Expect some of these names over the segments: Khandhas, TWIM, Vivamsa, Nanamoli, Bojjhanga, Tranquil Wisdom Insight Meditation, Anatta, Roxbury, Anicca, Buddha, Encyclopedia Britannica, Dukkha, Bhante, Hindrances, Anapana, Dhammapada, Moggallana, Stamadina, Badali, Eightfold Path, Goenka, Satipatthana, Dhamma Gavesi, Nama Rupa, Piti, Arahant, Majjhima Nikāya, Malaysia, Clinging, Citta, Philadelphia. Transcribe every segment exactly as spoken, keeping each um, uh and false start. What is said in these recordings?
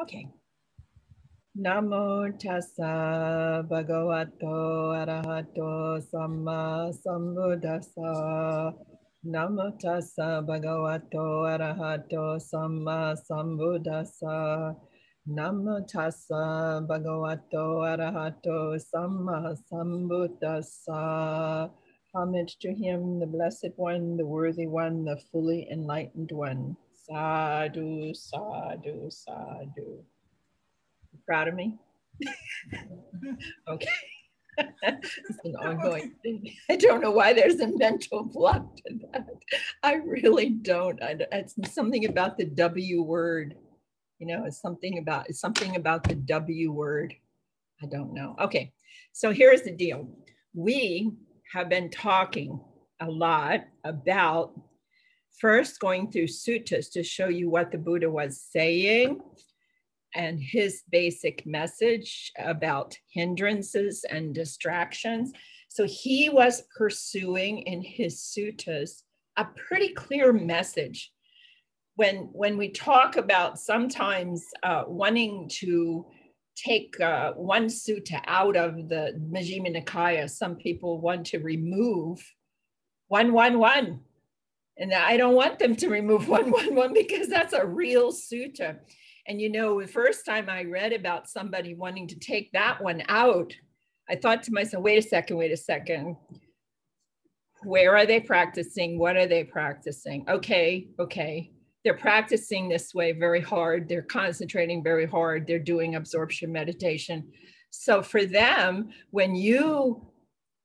Okay. Namo tassa bhagavato arahato samma sambuddhassa. Namo tassa bhagavato arahato samma sambuddhassa. Namo tassa bhagavato arahato samma sambuddhassa. Homage to him, the blessed one, the worthy one, the fully enlightened one. Sadhu, sadhu, sadhu. Proud of me? Okay. It's an ongoing thing. I don't know why there's a mental block to that. I really don't. I, it's something about the W word. You know, it's something about it's something about the W word. I don't know. Okay. So here's the deal. We have been talking a lot about first going through suttas to show you what the Buddha was saying and his basic message about hindrances and distractions. So he was pursuing in his suttas a pretty clear message. When, when we talk about sometimes uh, wanting to take uh, one sutta out of the Majjhima Nikāya, some people want to remove one, one, one. And I don't want them to remove one, one, one, because that's a real sutta. And you know, the first time I read about somebody wanting to take that one out, I thought to myself, wait a second, wait a second. Where are they practicing? What are they practicing? Okay, okay. They're practicing this way very hard. They're concentrating very hard. They're doing absorption meditation. So for them, when you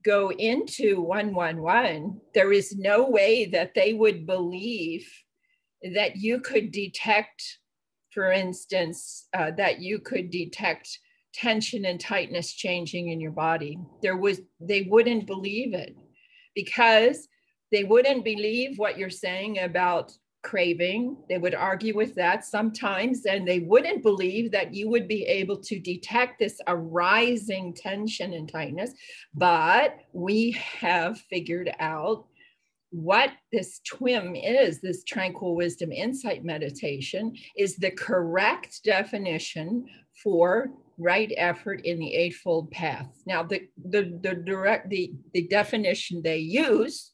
go into one, one, one, there is no way that they would believe that you could detect, for instance, uh, that you could detect tension and tightness changing in your body. There was, they wouldn't believe it, because they wouldn't believe what you're saying about craving. They would argue with that sometimes, and they wouldn't believe that you would be able to detect this arising tension and tightness. But we have figured out what this TWIM is, this Tranquil Wisdom Insight Meditation, is the correct definition for right effort in the Eightfold Path. Now, the the, the direct the, the definition they use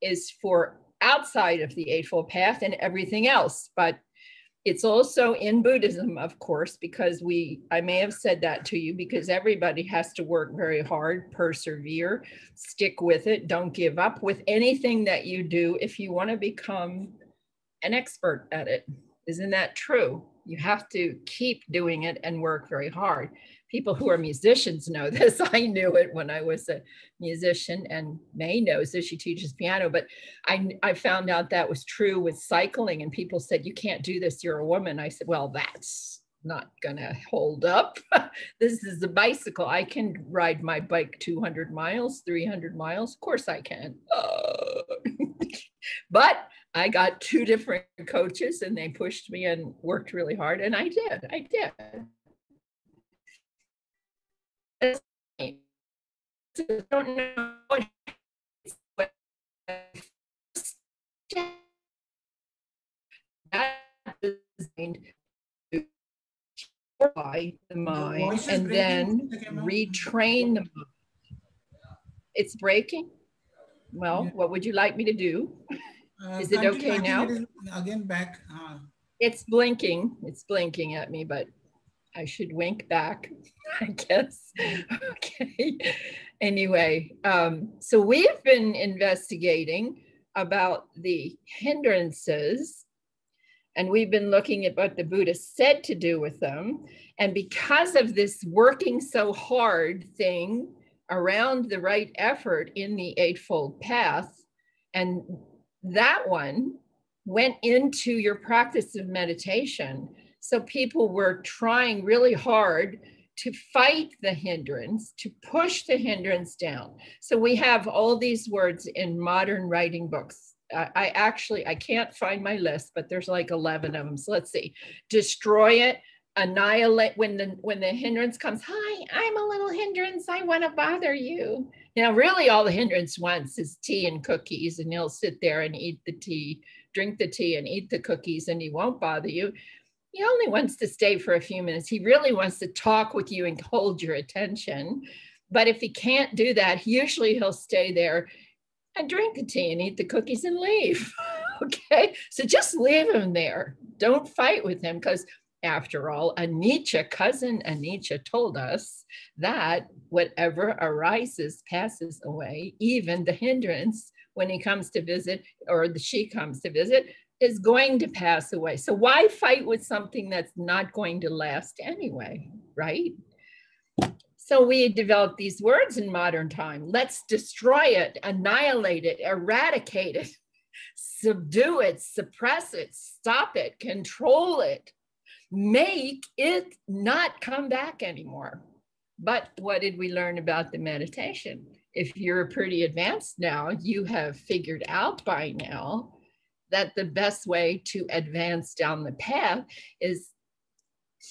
is for outside of the Eightfold Path and everything else, but it's also in Buddhism, of course, because we, I may have said that to you, because everybody has to work very hard, persevere, stick with it, don't give up with anything that you do if you want to become an expert at it. Isn't that true? You have to keep doing it and work very hard. People who are musicians know this. I knew it when I was a musician, and May knows this, she teaches piano, but I, I found out that was true with cycling, and people said, you can't do this, you're a woman. I said, well, that's not gonna hold up. This is a bicycle. I can ride my bike two hundred miles, three hundred miles, of course I can. Oh. But I got two different coaches and they pushed me and worked really hard. And I did, I did. I don't know what that is designed to purify the mind and then retrain the mind. It's breaking. Well, what would you like me to do? Uh, is it continue, okay now? It is again back. Uh, it's blinking. It's blinking at me, but I should wink back, I guess. Okay. Anyway, um, so we've been investigating about the hindrances, and we've been looking at what the Buddha said to do with them. And because of this working so hard thing around the right effort in the Eightfold Path, and that one went into your practice of meditation. So people were trying really hard to fight the hindrance, to push the hindrance down. So we have all these words in modern writing books. I, I actually, I can't find my list, but there's like eleven of them. So let's see, destroy it, annihilate. When the, when the hindrance comes, hi, I'm a little hindrance, I wanna bother you. Now, really all the hindrance wants is tea and cookies, and he'll sit there and eat the tea, drink the tea and eat the cookies, and he won't bother you. He only wants to stay for a few minutes. He really wants to talk with you and hold your attention. But if he can't do that, usually he'll stay there and drink the tea and eat the cookies and leave. Okay, so just leave him there. Don't fight with him, because after all, Anicca, cousin Anicca told us that whatever arises passes away, even the hindrance when he comes to visit or the she comes to visit is going to pass away. So why fight with something that's not going to last anyway, right? So we developed these words in modern time. Let's destroy it, annihilate it, eradicate it, subdue it, suppress it, stop it, control it, make it not come back anymore. But what did we learn about the meditation? If you're pretty advanced now, you have figured out by now that the best way to advance down the path is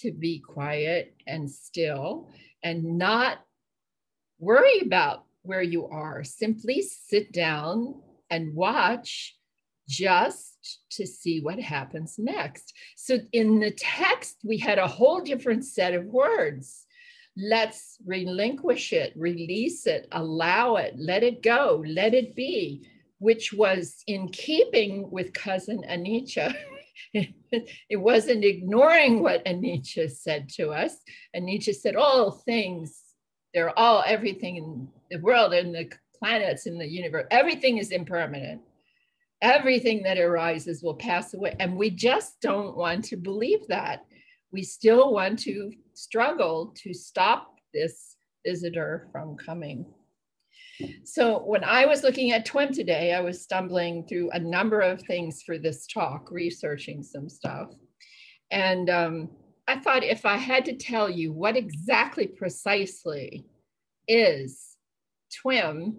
to be quiet and still and not worry about where you are. Simply sit down and watch just to see what happens next. So in the text, we had a whole different set of words. Let's relinquish it, release it, allow it, let it go, let it be, which was in keeping with cousin Anicca. It wasn't ignoring what Anicca said to us. Anicca said, all things, they're all everything in the world and the planets in the universe, everything is impermanent. Everything that arises will pass away. And we just don't want to believe that. We still want to struggle to stop this visitor from coming. So when I was looking at TWIM today, I was stumbling through a number of things for this talk, researching some stuff. And um, I thought, if I had to tell you what exactly precisely is TWIM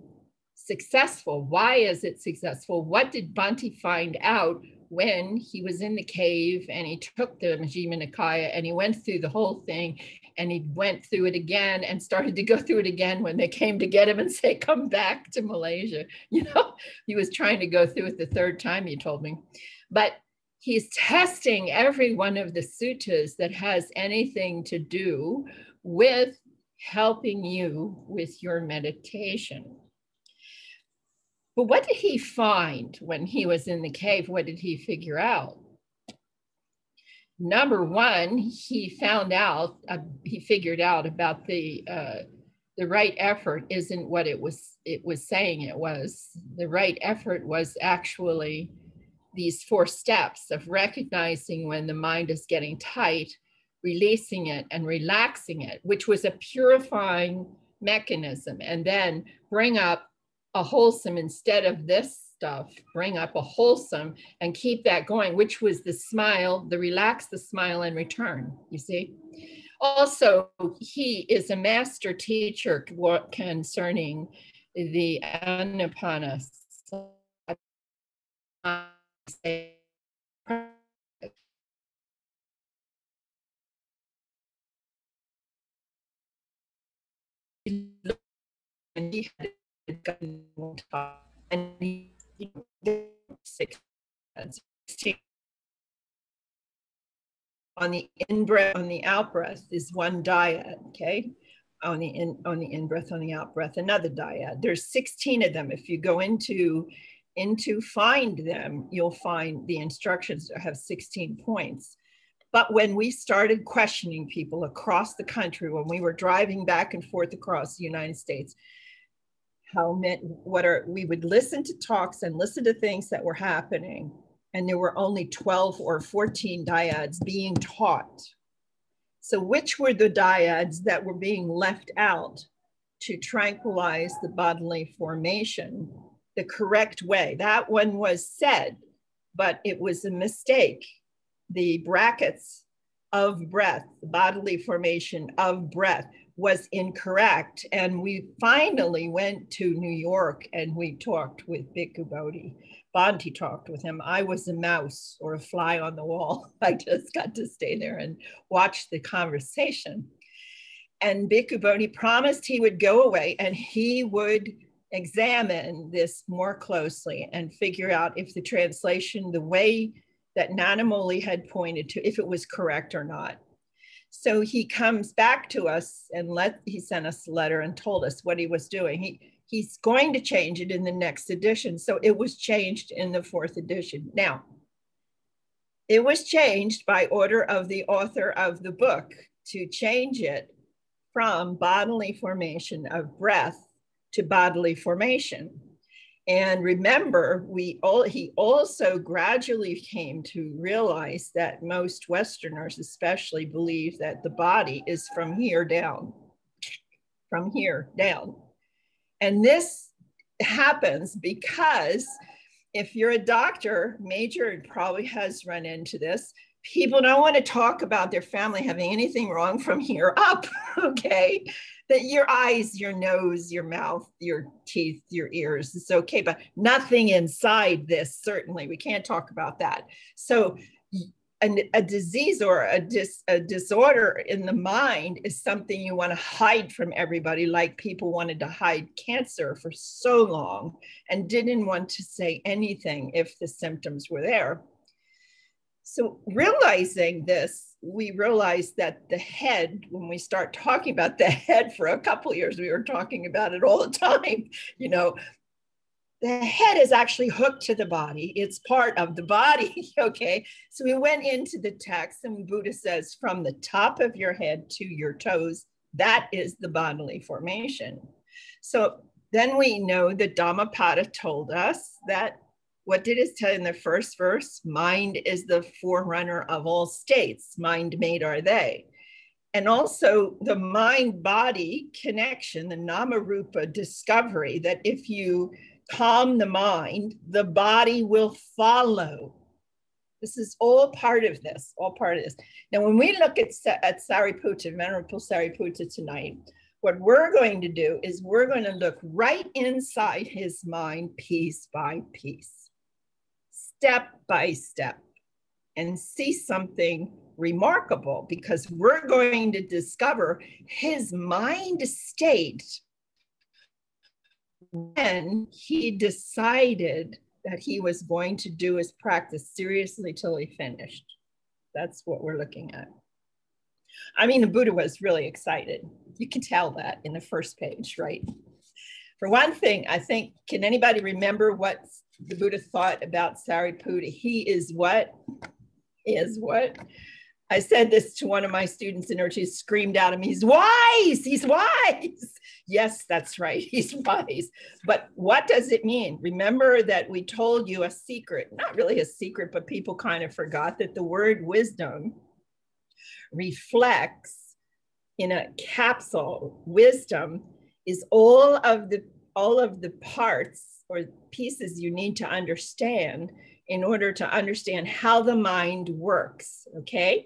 successful, why is it successful? What did Bhante find out when he was in the cave and he took the Majjhima Nikāya and he went through the whole thing and he went through it again and started to go through it again when they came to get him and say, come back to Malaysia. You know, he was trying to go through it the third time, he told me. But he's testing every one of the suttas that has anything to do with helping you with your meditation. But what did he find when he was in the cave? What did he figure out? Number one, he found out, uh, he figured out about the, uh, the right effort isn't what it was, it was saying it was. The right effort was actually these four steps of recognizing when the mind is getting tight, releasing it and relaxing it, which was a purifying mechanism. And then bring up a wholesome instead of this stuff, bring up a wholesome and keep that going, which was the smile, the relax, the smile and return, you see? Also, he is a master teacher concerning the Anapana. And six on the in breath, on the out breath is one dyad. Okay, on the in on the in breath, on the out breath, another dyad. There's sixteen of them. If you go into into find them, you'll find the instructions have sixteen points. But when we started questioning people across the country, when we were driving back and forth across the United States. How many, what are, we would listen to talks and listen to things that were happening. And there were only twelve or fourteen dyads being taught. So which were the dyads that were being left out to tranquilize the bodily formation the correct way? That one was said, but it was a mistake. The brackets of breath, the bodily formation of breath, was incorrect. And we finally went to New York and we talked with Bhikkhu Bodhi. Bhante talked with him. I was a mouse or a fly on the wall. I just got to stay there and watch the conversation. And Bhikkhu Bodhi promised he would go away and he would examine this more closely and figure out if the translation, the way that Nanamoli had pointed to, if it was correct or not. So he comes back to us and let, he sent us a letter and told us what he was doing. He, he's going to change it in the next edition. So it was changed in the fourth edition. Now, it was changed by order of the author of the book to change it from bodily formation of breath to bodily formation. And remember, we all, he also gradually came to realize that most Westerners especially believe that the body is from here down, from here down. And this happens because if you're a doctor, Major probably has run into this, people don't want to talk about their family having anything wrong from here up, okay? That your eyes, your nose, your mouth, your teeth, your ears, it's okay, but nothing inside this, certainly, we can't talk about that. So an, a disease or a, dis, a disorder in the mind is something you want to hide from everybody, like people wanted to hide cancer for so long and didn't want to say anything if the symptoms were there. So realizing this, we realized that the head, when we start talking about the head for a couple of years, we were talking about it all the time, you know, the head is actually hooked to the body. It's part of the body, okay? So we went into the text and Buddha says, from the top of your head to your toes, that is the bodily formation. So then we know the Dhammapada told us that. What did it tell in the first verse? Mind is the forerunner of all states. Mind made are they. And also the mind-body connection, the Nama Rupa discovery that if you calm the mind, the body will follow. This is all part of this, all part of this. Now, when we look at, at Sariputta, Venerable Sariputta tonight, what we're going to do is we're going to look right inside his mind piece by piece, step by step, and see something remarkable, because we're going to discover his mind state when he decided that he was going to do his practice seriously till he finished. That's what we're looking at. I mean, the Buddha was really excited. You can tell that in the first page, right? For one thing, I think, can anybody remember what the Buddha thought about Sariputta? He is what? Is what? I said this to one of my students and her, she screamed out at me, he's wise, he's wise. Yes, that's right, he's wise. But what does it mean? Remember that we told you a secret, not really a secret, but people kind of forgot that the word wisdom reflects in a capsule. Wisdom is all of the all of the parts or pieces you need to understand in order to understand how the mind works, okay?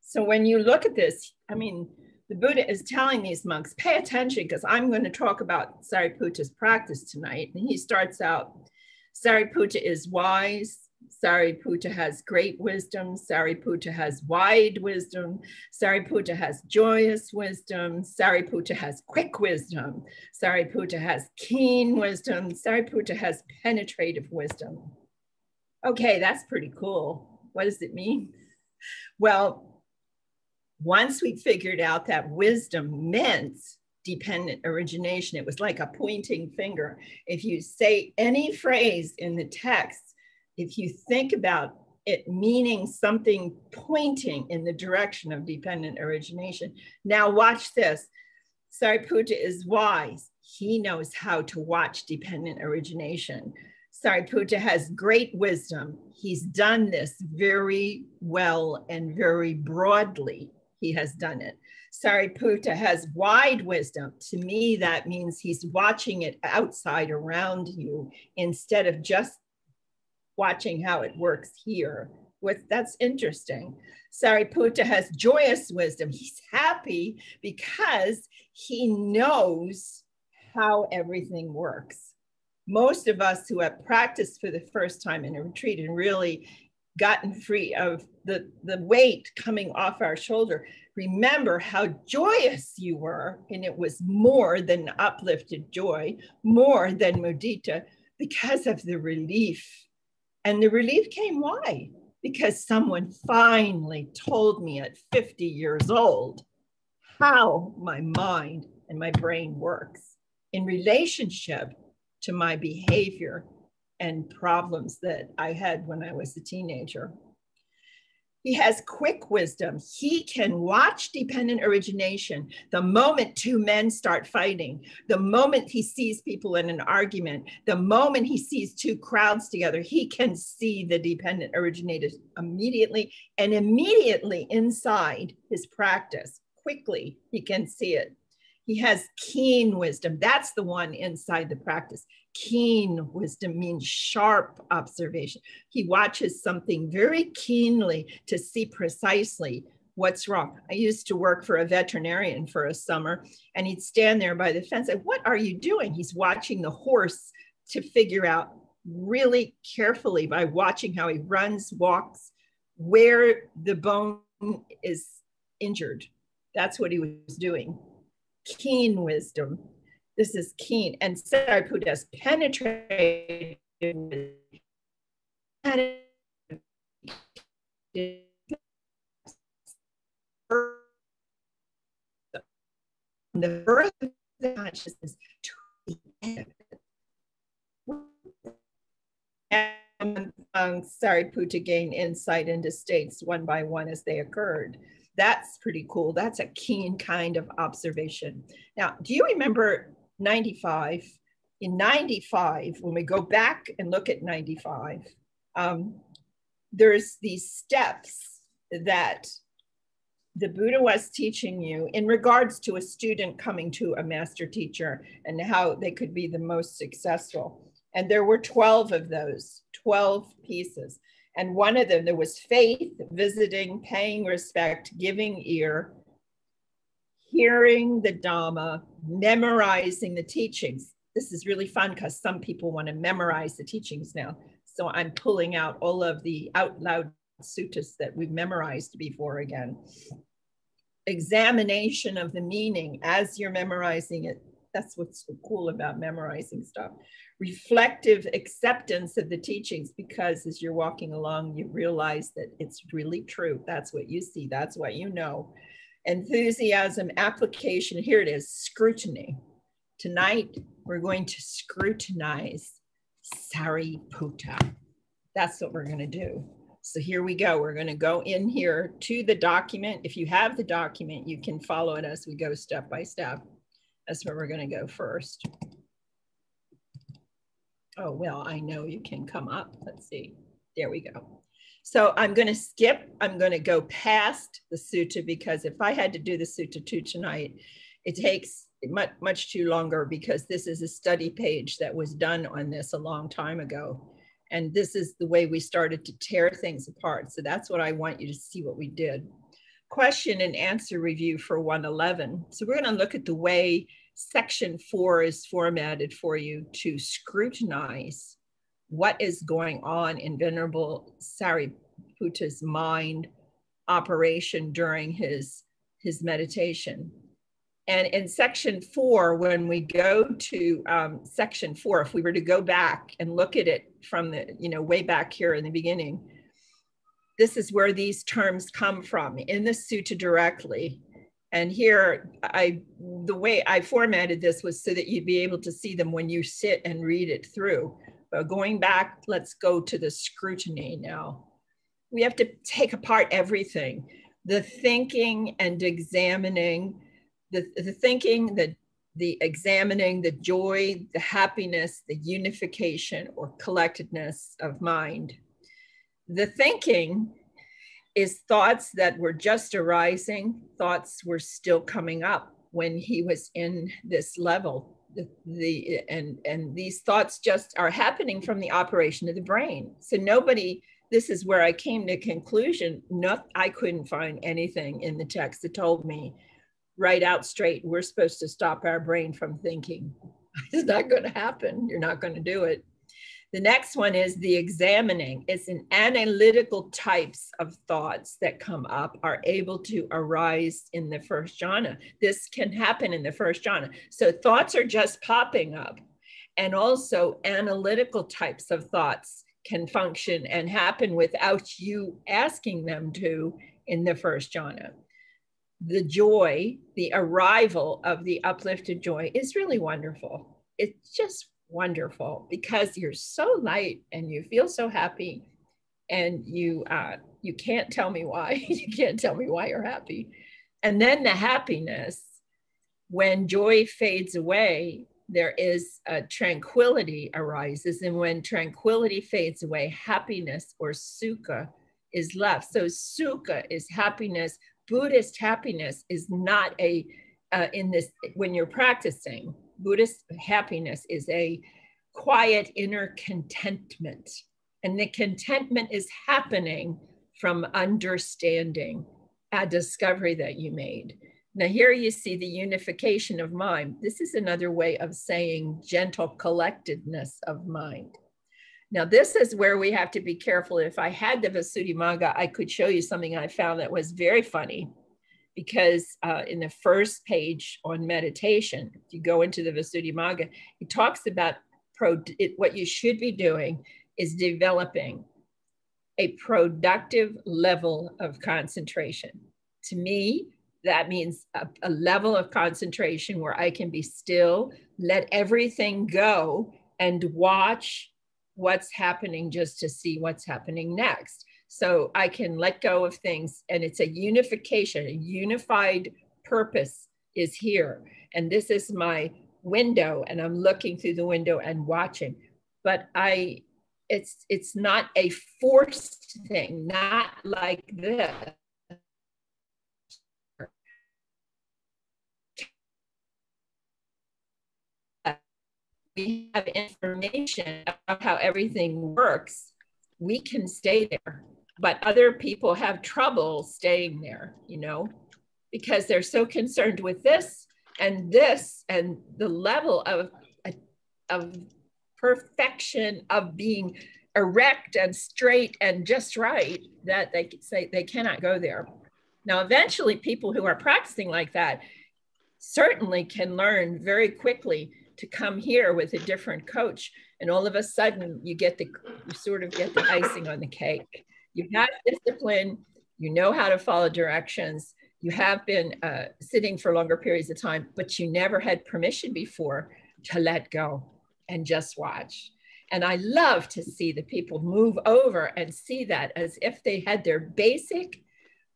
So when you look at this, I mean, the Buddha is telling these monks, pay attention, because I'm going to talk about Sariputta's practice tonight. And he starts out, Sariputta is wise, Sariputta has great wisdom, Sariputta has wide wisdom, Sariputta has joyous wisdom, Sariputta has quick wisdom, Sariputta has keen wisdom, Sariputta has penetrative wisdom. Okay, that's pretty cool. What does it mean? Well, once we figured out that wisdom meant dependent origination, it was like a pointing finger. If you say any phrase in the text, if you think about it meaning something pointing in the direction of dependent origination. Now watch this. Sariputta is wise. He knows how to watch dependent origination. Sariputta has great wisdom. He's done this very well and very broadly. He has done it. Sariputta has wide wisdom. To me, that means he's watching it outside around you instead of just watching how it works here. With, that's interesting. Sariputta has joyous wisdom. He's happy because he knows how everything works. Most of us who have practiced for the first time in a retreat and really gotten free of the, the weight coming off our shoulder, remember how joyous you were, and it was more than uplifted joy, more than mudita, because of the relief And the relief came, why? Because someone finally told me at fifty years old how my mind and my brain works in relationship to my behavior and problems that I had when I was a teenager. He has quick wisdom. He can watch dependent origination. The moment two men start fighting, the moment he sees people in an argument, the moment he sees two crowds together, he can see the dependent originators immediately, and immediately inside his practice. Quickly, he can see it. He has keen wisdom. That's the one inside the practice. Keen wisdom means sharp observation. He watches something very keenly to see precisely what's wrong. I used to work for a veterinarian for a summer, and he'd stand there by the fence and say, "What are you doing?" He's watching the horse to figure out really carefully by watching how he runs, walks, where the bone is injured. That's what he was doing. Keen wisdom. This is keen. And Sariputta's penetrated the birth of the consciousness to the end. And um, Sariputta gained insight into states one by one as they occurred. That's pretty cool. That's a keen kind of observation. Now, do you remember ninety-five? In ninety-five, when we go back and look at ninety-five, um, there's these steps that the Buddha was teaching you in regards to a student coming to a master teacher and how they could be the most successful. And there were twelve of those, twelve pieces. And one of them, there was faith, visiting, paying respect, giving ear, hearing the Dhamma, memorizing the teachings. This is really fun because some people want to memorize the teachings now. So I'm pulling out all of the out loud suttas that we've memorized before again. Examination of the meaning as you're memorizing it. That's what's so cool about memorizing stuff. Reflective acceptance of the teachings, because as you're walking along, you realize that it's really true. That's what you see. That's what you know. Enthusiasm, application. Here it is, scrutiny. Tonight, we're going to scrutinize Sariputta. That's what we're going to do. So here we go. We're going to go in here to the document. If you have the document, you can follow it as we go step by step. That's where we're going to go first. Oh, well, I know you can come up. Let's see. There we go. So I'm going to skip. I'm going to go past the sutta, because if I had to do the sutta too tonight, it takes much, much too longer, because this is a study page that was done on this a long time ago. And this is the way we started to tear things apart. So that's what I want you to see, what we did. Question and answer review for one eleven. So we're going to look at the way section four is formatted for you to scrutinize what is going on in Venerable Sariputta's mind operation during his, his meditation. And in section four, when we go to um, section four, if we were to go back and look at it from the, you know, way back here in the beginning, this is where these terms come from in the sutta directly. And here, I the way I formatted this was so that you'd be able to see them when you sit and read it through. But going back, let's go to the scrutiny now. We have to take apart everything. The thinking and examining, the, the thinking, the, the examining, the joy, the happiness, the unification or collectedness of mind. The thinking is thoughts that were just arising, thoughts were still coming up when he was in this level. The, the, and, and these thoughts just are happening from the operation of the brain. So nobody, this is where I came to conclusion, not, I couldn't find anything in the text that told me right out straight, we're supposed to stop our brain from thinking. It's not gonna happen, you're not gonna do it. The next one is the examining. It's an analytical types of thoughts that come up are able to arise in the first jhana. This can happen in the first jhana. So thoughts are just popping up, and also analytical types of thoughts can function and happen without you asking them to in the first jhana. The joy, the arrival of the uplifted joy is really wonderful. It's just wonderful because you're so light and you feel so happy, and you uh, you can't tell me why. You can't tell me why you're happy. And then the happiness, when joy fades away, there is a tranquility arises. And when tranquility fades away, happiness or sukha is left. So sukha is happiness. Buddhist happiness is not a, uh, in this, when you're practicing, Buddhist happiness is a quiet inner contentment. And the contentment is happening from understanding a discovery that you made. Now here you see the unification of mind. This is another way of saying gentle collectedness of mind. Now this is where we have to be careful. If I had the Visuddhimagga, I could show you something I found that was very funny, because uh, in the first page on meditation, if you go into the Visuddhimagga, it talks about pro it, what you should be doing is developing a productive level of concentration. To me, that means a, a level of concentration where I can be still, let everything go, and watch what's happening just to see what's happening next. So I can let go of things, and it's a unification, a unified purpose is here. And this is my window, and I'm looking through the window and watching. But I, it's, it's not a forced thing, not like this. We have information about how everything works, we can stay there, but other people have trouble staying there, you know, because they're so concerned with this and this and the level of, of perfection, of being erect and straight and just right, that they say they cannot go there. Now, eventually people who are practicing like that certainly can learn very quickly to come here with a different coach, and all of a sudden you get the, you sort of get the icing on the cake. You have discipline, you know how to follow directions, you have been uh, sitting for longer periods of time, but you never had permission before to let go and just watch. And I love to see the people move over and see that as if they had their basic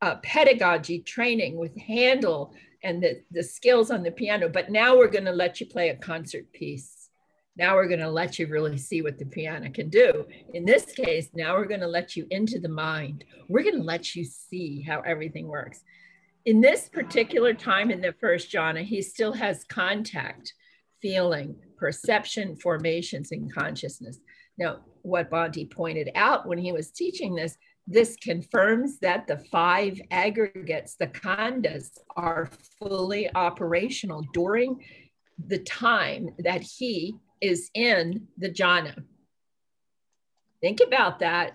uh, pedagogy training with handle and the, the skills on the piano, but now we're gonna let you play a concert piece. Now we're gonna let you really see what the piano can do. In this case, now we're gonna let you into the mind. We're gonna let you see how everything works. In this particular time in the first jhana, he still has contact, feeling, perception, formations, and consciousness. Now, what Bhante pointed out when he was teaching this, this confirms that the five aggregates, the khandhas, are fully operational during the time that he is in the jhana. Think about that,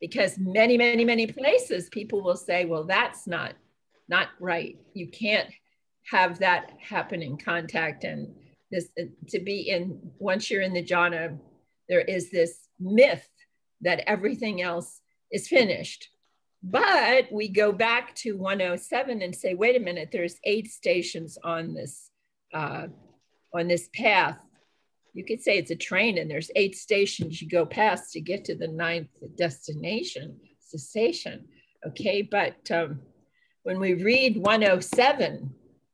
because many, many, many places people will say, well, that's not, not right. You can't have that happening, contact. And this, to be in, once you're in the jhana, there is this myth that everything else is finished. But we go back to one oh seven and say, wait a minute, there's eight stations on this, uh, on this path. You could say it's a train and there's eight stations you go past to get to the ninth destination, cessation, okay? But um, when we read one oh seven,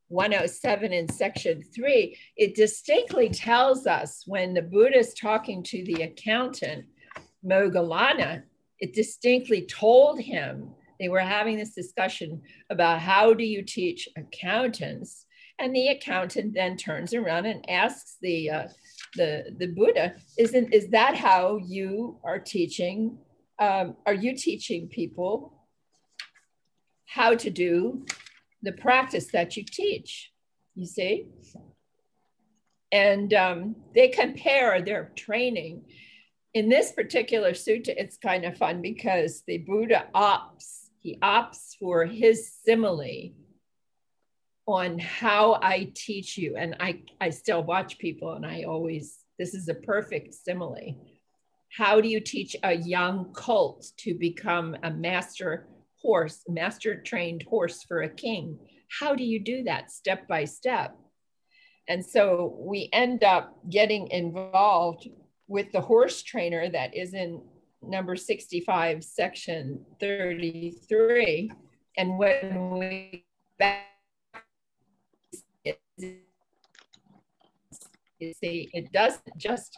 one oh seven in section three, it distinctly tells us when the Buddha is talking to the accountant, Moggallana, it distinctly told him, they were having this discussion about how do you teach accountants? And the accountant then turns around and asks the, uh, the, the Buddha, Isn't, is that how you are teaching? Um, are you teaching people how to do the practice that you teach, you see? And um, they compare their training. In this particular sutta, it's kind of fun because the Buddha opts, he opts for his simile on how I teach you. And I, I still watch people and I always, this is a perfect simile. how do you teach a young colt to become a master horse, master trained horse for a king? How do you do that step by step? And so we end up getting involved with the horse trainer that is in number sixty-five, section thirty-three. And when we back, see, it doesn't just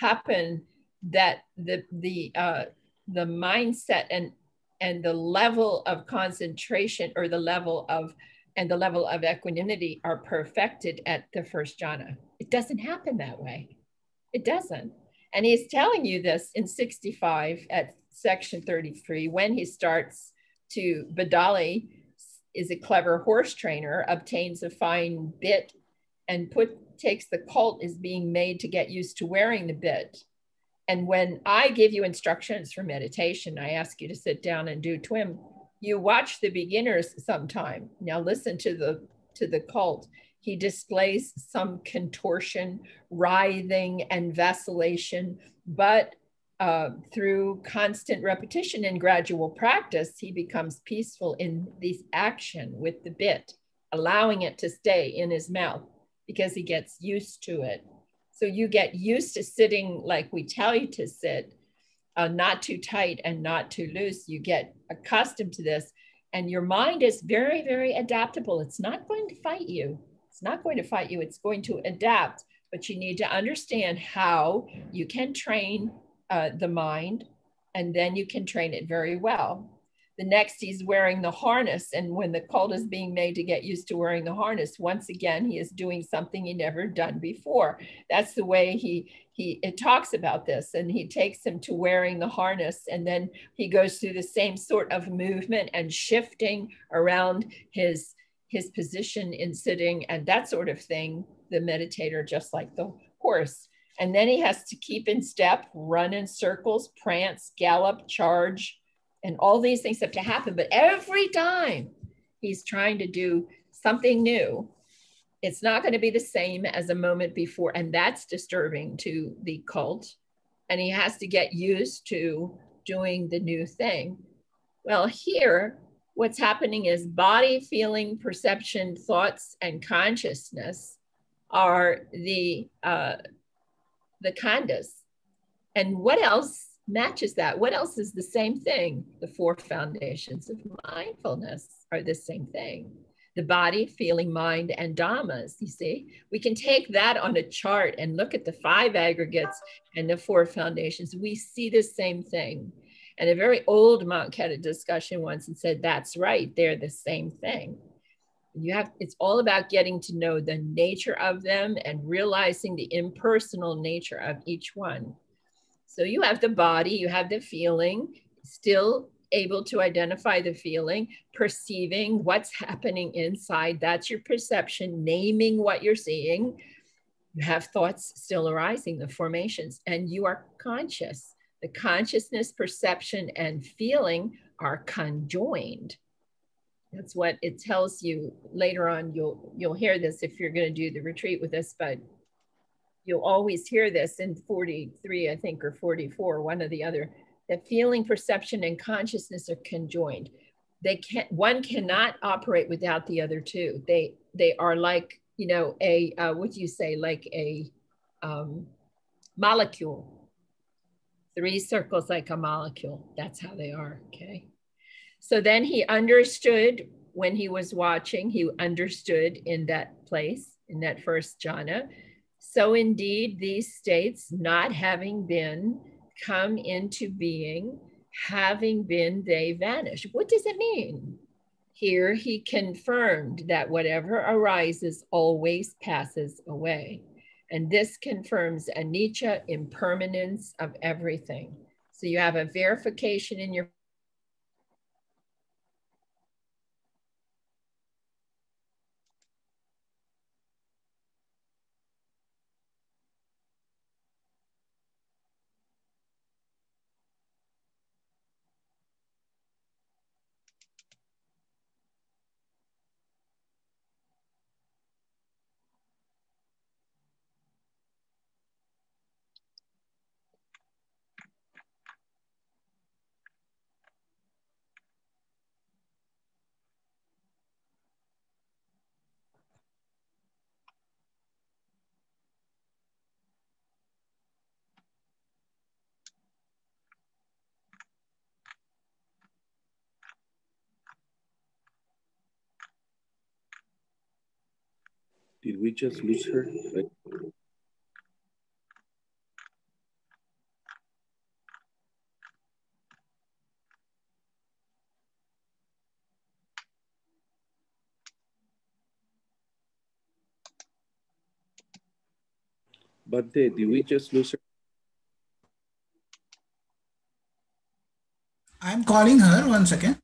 happen that the the uh, the mindset and and the level of concentration or the level of and the level of equanimity are perfected at the first jhana. It doesn't happen that way. It doesn't. And he's telling you this in sixty-five at section thirty-three, when he starts to, Badali is a clever horse trainer, obtains a fine bit and put takes the colt is being made to get used to wearing the bit. And when I give you instructions for meditation, I ask you to sit down and do TWIM. You watch the beginners sometime. Now listen to the to the colt. He displays some contortion, writhing, and vacillation, but uh, through constant repetition and gradual practice, he becomes peaceful in this action with the bit, allowing it to stay in his mouth because he gets used to it. So you get used to sitting like we tell you to sit, uh, not too tight and not too loose. You get accustomed to this, and your mind is very, very adaptable. It's not going to fight you. It's not going to fight you, it's going to adapt, but you need to understand how you can train uh, the mind, and then you can train it very well. The next, he's wearing the harness, and when the colt is being made to get used to wearing the harness, once again, he is doing something he never done before. That's the way he, he it talks about this, and he takes him to wearing the harness, and then he goes through the same sort of movement and shifting around his his position in sitting and that sort of thing, the meditator, just like the horse. And then he has to keep in step, run in circles, prance, gallop, charge, and all these things have to happen. But every time he's trying to do something new, it's not going to be the same as a moment before. And that's disturbing to the colt. And he has to get used to doing the new thing. Well, here, what's happening is body, feeling, perception, thoughts, and consciousness are the, uh, the khandhas. And what else matches that? What else is the same thing? The four foundations of mindfulness are the same thing. The body, feeling, mind, and dhammas, you see? We can take that on a chart and look at the five aggregates and the four foundations. We see the same thing. And a very old monk had a discussion once and said, that's right, they're the same thing. You have, it's all about getting to know the nature of them and realizing the impersonal nature of each one. So you have the body, you have the feeling, still able to identify the feeling, perceiving what's happening inside, that's your perception, naming what you're seeing. You have thoughts still arising, the formations, and you are conscious. The consciousness, perception, and feeling are conjoined. That's what it tells you later on. You'll, you'll hear this if you're gonna do the retreat with us, but you'll always hear this in forty-three, I think, or forty-four, one or the other, that feeling, perception, and consciousness are conjoined. They can't, one cannot operate without the other two. They, they are like, you know, a, uh, what do you say, like a um, molecule. Three circles like a molecule. That's how they are, okay? So then he understood when he was watching, he understood in that place, in that first jhana. So indeed, these states not having been come into being, having been, they vanish. What does it mean? Here he confirmed that whatever arises always passes away. And this confirms anicca, impermanence of everything. So you have a verification in your Did we just lose her? But did we just lose her? I'm calling her, one second.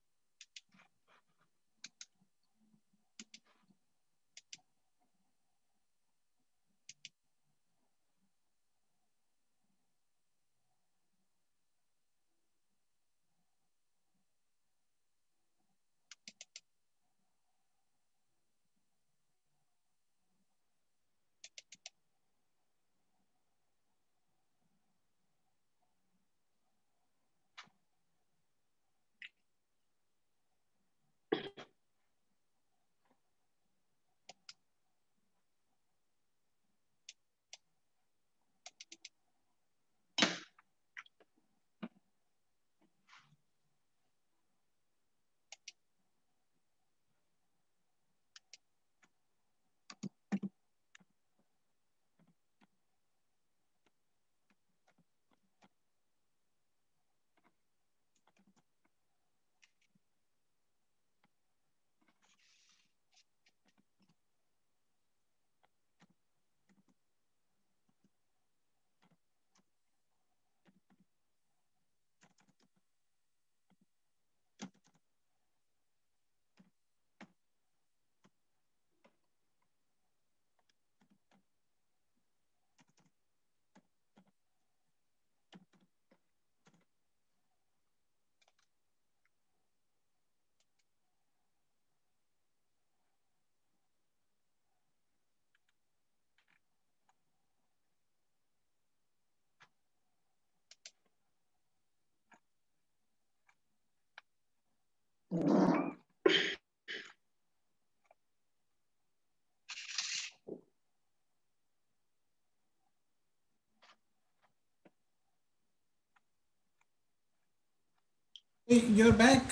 Hey, you're back.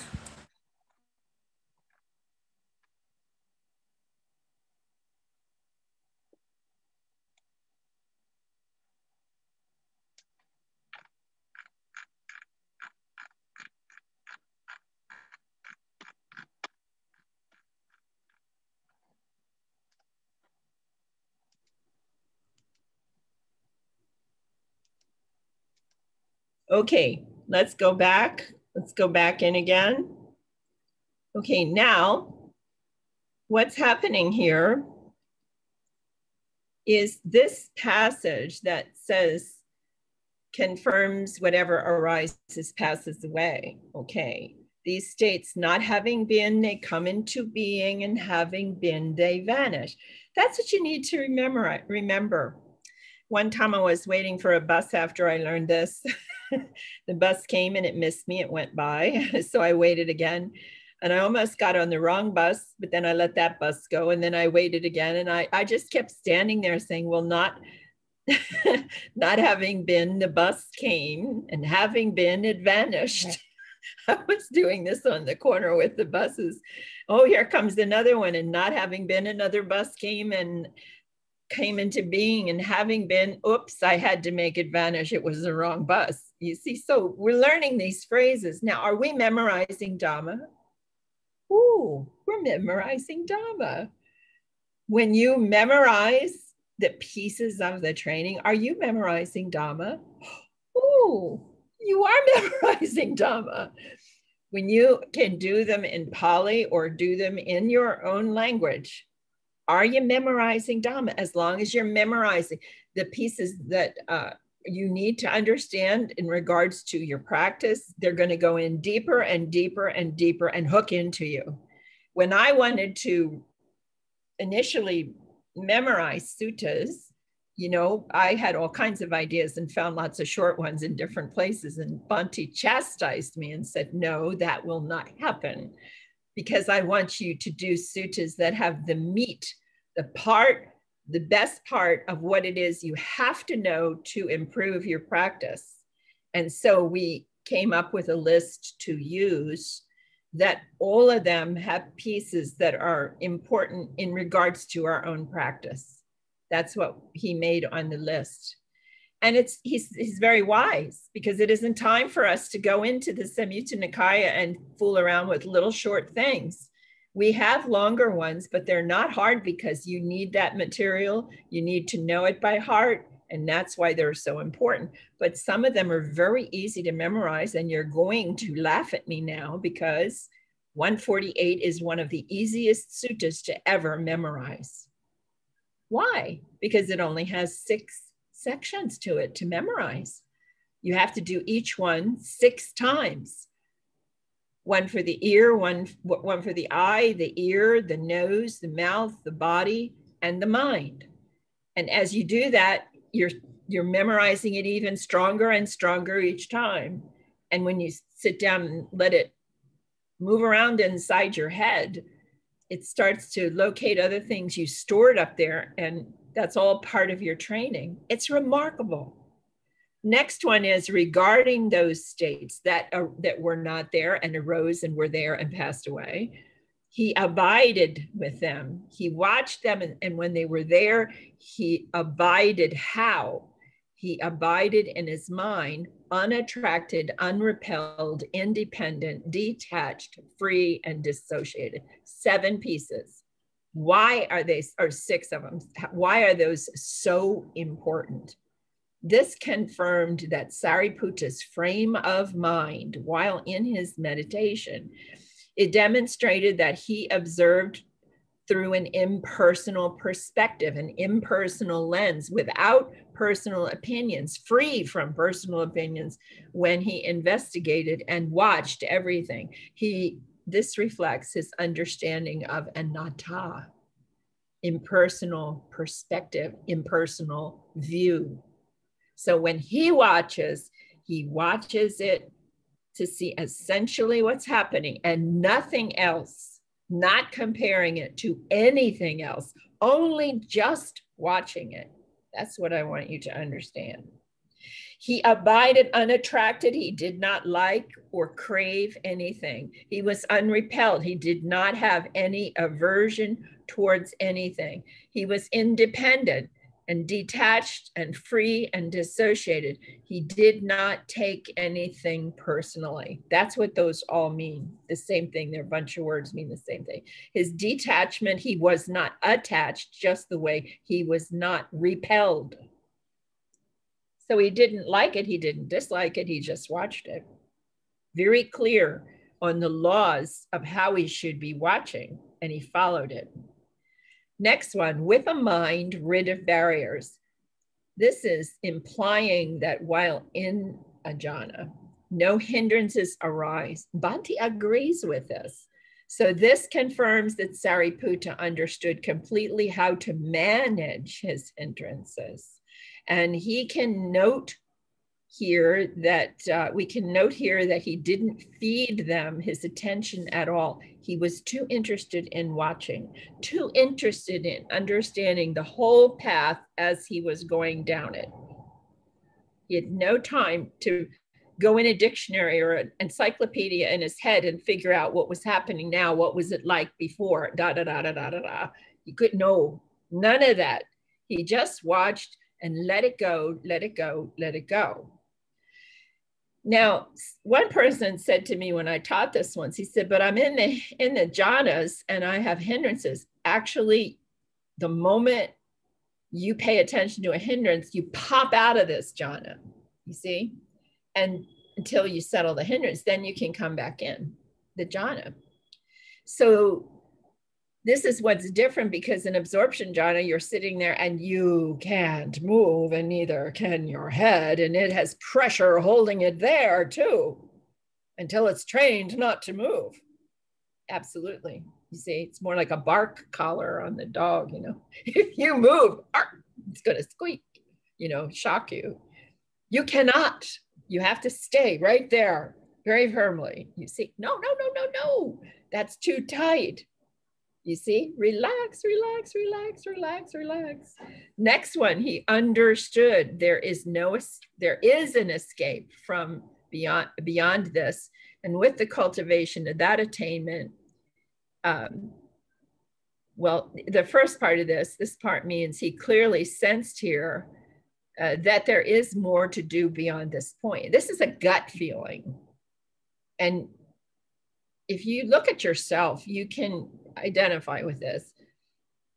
Okay, let's go back. Let's go back in again. Okay, now what's happening here is this passage that says, confirms whatever arises passes away. Okay, these states not having been, they come into being, and having been, they vanish. That's what you need to remember. Remember. One time I was waiting for a bus after I learned this. The bus came and it missed me, it went by. So I waited again and I almost got on the wrong bus, but then I let that bus go and then I waited again. And I, I just kept standing there saying, well, not, not having been, the bus came, and having been, it vanished. I was doing this on the corner with the buses. Oh, here comes another one, and not having been, another bus came and came into being, and having been, oops, I had to make it vanish. It was the wrong bus. You see, so we're learning these phrases. Now, are we memorizing Dhamma? Ooh, we're memorizing Dhamma. When you memorize the pieces of the training, are you memorizing Dhamma? Ooh, you are memorizing Dhamma. When you can do them in Pali or do them in your own language, are you memorizing Dhamma? As long as you're memorizing the pieces that uh, you need to understand in regards to your practice, they're going to go in deeper and deeper and deeper and hook into you. When I wanted to initially memorize suttas, you know, I had all kinds of ideas and found lots of short ones in different places. And Bhante chastised me and said, no, that will not happen, because I want you to do suttas that have the meat, the part, the best part of what it is you have to know to improve your practice. And so we came up with a list to use that all of them have pieces that are important in regards to our own practice. That's what he made on the list. And it's he's, he's very wise, because it isn't time for us to go into the Samyutta Nikaya and fool around with little short things. We have longer ones, but they're not hard because you need that material. You need to know it by heart. And that's why they're so important. But some of them are very easy to memorize, and you're going to laugh at me now because one forty-eight is one of the easiest suttas to ever memorize. Why? Because it only has six sections to it to memorize. You have to do each one six times. One for the ear, one, one for the eye, the ear, the nose, the mouth, the body, and the mind. And as you do that, You're, you're memorizing it even stronger and stronger each time. And when you sit down and let it move around inside your head, it starts to locate other things you stored up there. And that's all part of your training. It's remarkable. Next one is regarding those states that, uh, that were not there and arose and were there and passed away. He abided with them. He watched them, and, and when they were there, he abided how? He abided in his mind, unattracted, unrepelled, independent, detached, free, and dissociated. Seven pieces. Why are they, or six of them, why are those so important? This confirmed that Sariputta's frame of mind, while in his meditation, it demonstrated that he observed through an impersonal perspective, an impersonal lens, without personal opinions, free from personal opinions, when he investigated and watched everything. He, this reflects his understanding of Anatta, impersonal perspective, impersonal view. So when he watches, he watches it to see essentially what's happening and nothing else, not comparing it to anything else, only just watching it. That's what I want you to understand. He abided unattracted. He did not like or crave anything. He was unrepelled. He did not have any aversion towards anything. He was independent and detached and free and dissociated. He did not take anything personally. That's what those all mean. The same thing, their bunch of words mean the same thing. His detachment, he was not attached, just the way he was not repelled. So he didn't like it, he didn't dislike it, he just watched it. Very clear on the laws of how he should be watching, and he followed it. Next one, with a mind rid of barriers. This is implying that while in a jhana, no hindrances arise. Bhante agrees with this. So this confirms that Sariputta understood completely how to manage his hindrances. And he can note here that, uh, we can note here that he didn't feed them his attention at all. He was too interested in watching, too interested in understanding the whole path as he was going down it. He had no time to go in a dictionary or an encyclopedia in his head and figure out what was happening now, what was it like before, da da da da da da da. He couldn't know none of that. He just watched and let it go, let it go, let it go. Now, one person said to me when I taught this once, he said, but I'm in the, in the jhanas and I have hindrances. Actually, the moment you pay attention to a hindrance, you pop out of this jhana, you see? And until you settle the hindrance, then you can come back in the jhana. So this is what's different, because in absorption jhana, you're sitting there and you can't move, and neither can your head, and it has pressure holding it there too, until it's trained not to move. Absolutely. You see, it's more like a bark collar on the dog, you know. If you move, it's gonna squeak, you know, shock you. You cannot, you have to stay right there very firmly. You see, no, no, no, no, no, that's too tight. You see, relax, relax, relax, relax, relax. Next one, he understood there is no, there is an escape from beyond, beyond this. And with the cultivation of that attainment, um, well, the first part of this, this part means he clearly sensed here uh, that there is more to do beyond this point. This is a gut feeling. And if you look at yourself, you can identify with this.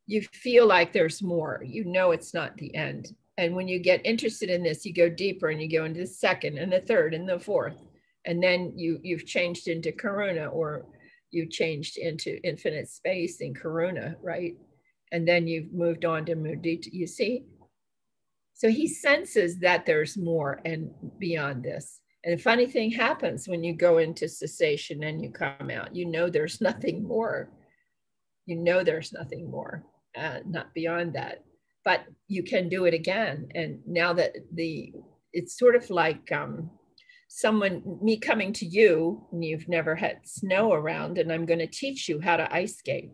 You feel like there's more, you know it's not the end. And when you get interested in this, you go deeper and you go into the second and the third and the fourth. And then you, you've changed into Karuna, or you changed into infinite space in Karuna, right? And then you've moved on to Mudita, you see? So he senses that there's more and beyond this. And a funny thing happens when you go into cessation and you come out, you know there's nothing more. You know there's nothing more, uh, not beyond that. But you can do it again. And now that the, it's sort of like um, someone, me coming to you, and you've never had snow around, and I'm going to teach you how to ice skate.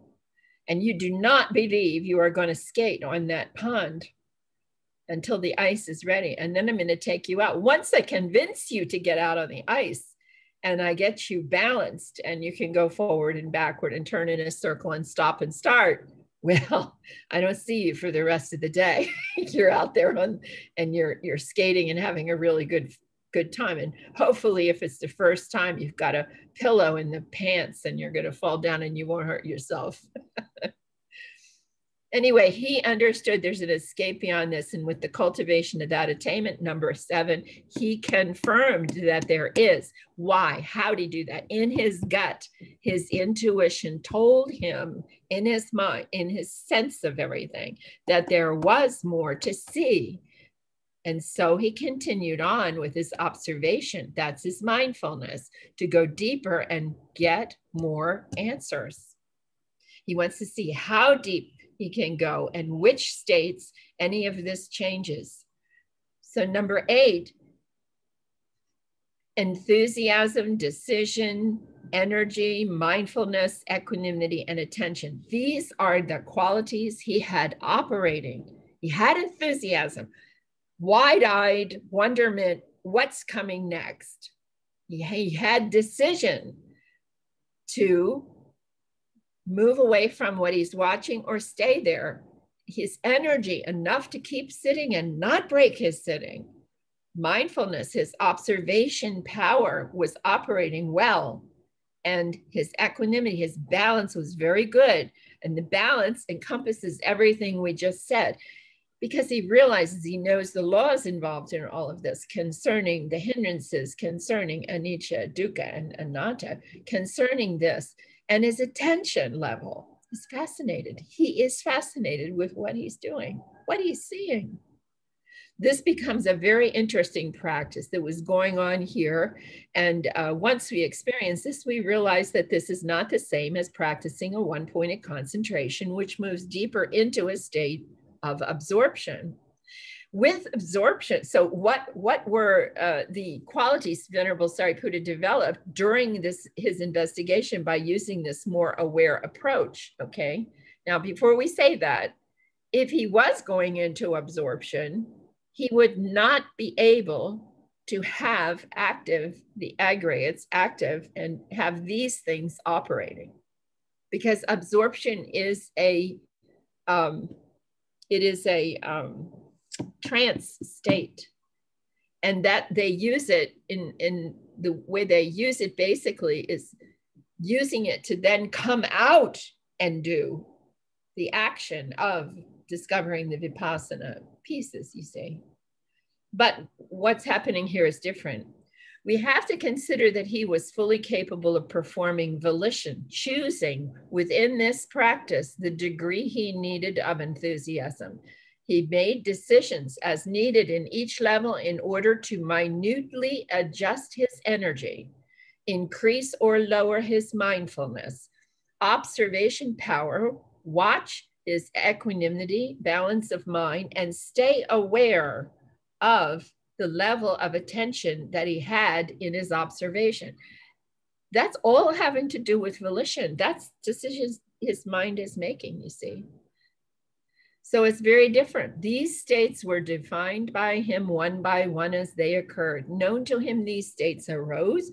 And you do not believe you are going to skate on that pond until the ice is ready. And then I'm going to take you out. Once I convince you to get out on the ice and I get you balanced and you can go forward and backward and turn in a circle and stop and start, well, I don't see you for the rest of the day. You're out there on, and you're, you're skating and having a really good, good time. And hopefully if it's the first time, you've got a pillow in the pants and you're going to fall down and you won't hurt yourself. Anyway, he understood there's an escape beyond this. And with the cultivation of that attainment, number seven, he confirmed that there is. Why? How did he do that? In his gut, his intuition told him, in his mind, in his sense of everything, that there was more to see. And so he continued on with his observation. That's his mindfulness, to go deeper and get more answers. He wants to see how deep he can go and which states any of this changes. So number eight, enthusiasm, decision, energy, mindfulness, equanimity, and attention. These are the qualities he had operating. He had enthusiasm, wide-eyed wonderment, what's coming next? He, he had decision to move away from what he's watching or stay there. His energy, enough to keep sitting and not break his sitting. Mindfulness, his observation power was operating well. And his equanimity, his balance was very good. And the balance encompasses everything we just said, because he realizes he knows the laws involved in all of this concerning the hindrances, concerning Anicca, Dukkha, and Anatta, concerning this. And his attention level is fascinated. He is fascinated with what he's doing, what he's seeing. This becomes a very interesting practice that was going on here. And uh, once we experience this, we realize that this is not the same as practicing a one-pointed concentration, which moves deeper into a state of absorption. With absorption, so what, what were uh, the qualities Venerable Sariputta developed during this his investigation by using this more aware approach, okay? Now, before we say that, if he was going into absorption, he would not be able to have active, the aggregates active, and have these things operating. Because absorption is a, um, it is a, um, trance state, and that they use it in in the way they use it basically is using it to then come out and do the action of discovering the Vipassana pieces, you see. But what's happening here is different. We have to consider that he was fully capable of performing volition, choosing within this practice the degree he needed of enthusiasm. He made decisions as needed in each level in order to minutely adjust his energy, increase or lower his mindfulness, observation power, watch his equanimity, balance of mind, and stay aware of the level of attention that he had in his observation. That's all having to do with volition. That's decisions his mind is making, you see. So it's very different. These states were defined by him one by one as they occurred. Known to him, these states arose,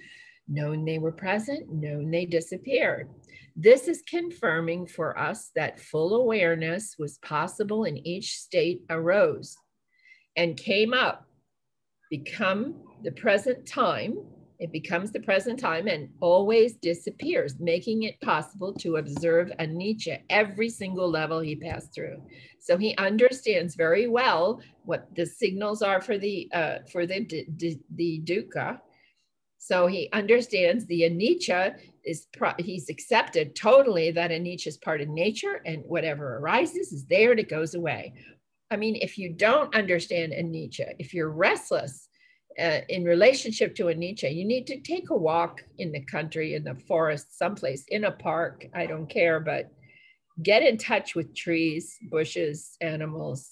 known they were present, known they disappeared. This is confirming for us that full awareness was possible in each state arose and came up, become the present time. It becomes the present time and always disappears, making it possible to observe Anicca every single level he passed through. So he understands very well what the signals are for the, uh, for the, the, the dukkha. So he understands the Anicca is, pro he's accepted totally that Anicca is part of nature, and whatever arises is there and it goes away. I mean, if you don't understand Anicca, if you're restless uh, in relationship to Anicca, you need to take a walk in the country, in the forest, someplace, in a park, I don't care, but get in touch with trees, bushes, animals,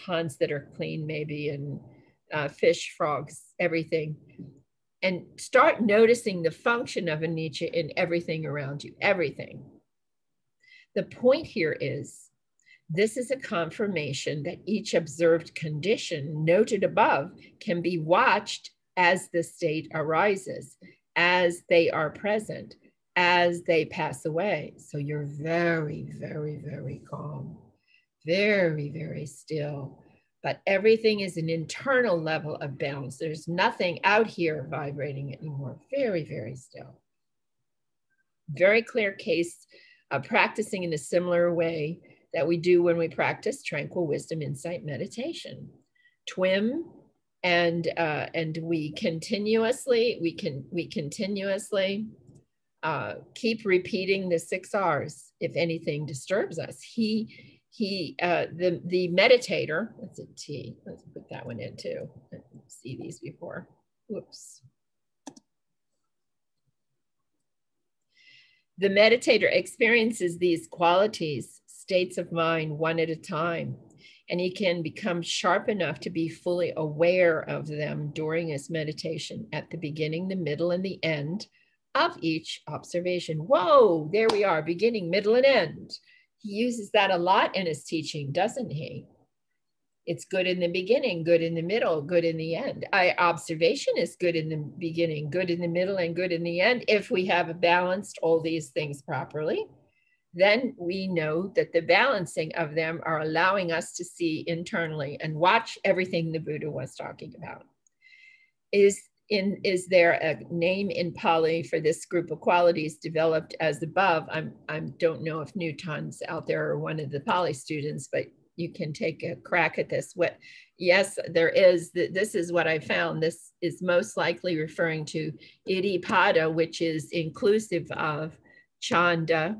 ponds that are clean maybe, and uh, fish, frogs, everything. And start noticing the function of Anicca in everything around you, everything. The point here is, this is a confirmation that each observed condition noted above can be watched as the state arises, as they are present, as they pass away. So you're very, very, very calm, very, very still. But everything is an internal level of balance. There's nothing out here vibrating anymore. Very, very still. Very clear case of practicing in a similar way that we do when we practice tranquil wisdom, insight, meditation. T W I M, and uh, and we continuously we can we continuously uh, keep repeating the six R's. If anything disturbs us, he. He, uh, the, the meditator, that's a T, let's put that one in too. I didn't see these before, whoops. The meditator experiences these qualities, states of mind, one at a time, and he can become sharp enough to be fully aware of them during his meditation at the beginning, the middle, and the end of each observation. Whoa, there we are, beginning, middle, and end. He uses that a lot in his teaching, doesn't he? It's good in the beginning, good in the middle, good in the end. I, observation is good in the beginning, good in the middle, and good in the end. If we have balanced all these things properly, then we know that the balancing of them are allowing us to see internally and watch everything the Buddha was talking about. Is, in, is there a name in Pali for this group of qualities developed as above? I'm, I don't know if Newton's out there or one of the Pali students, but you can take a crack at this. What, yes, there is. This is what I found. This is most likely referring to Iddhipada, which is inclusive of Chanda,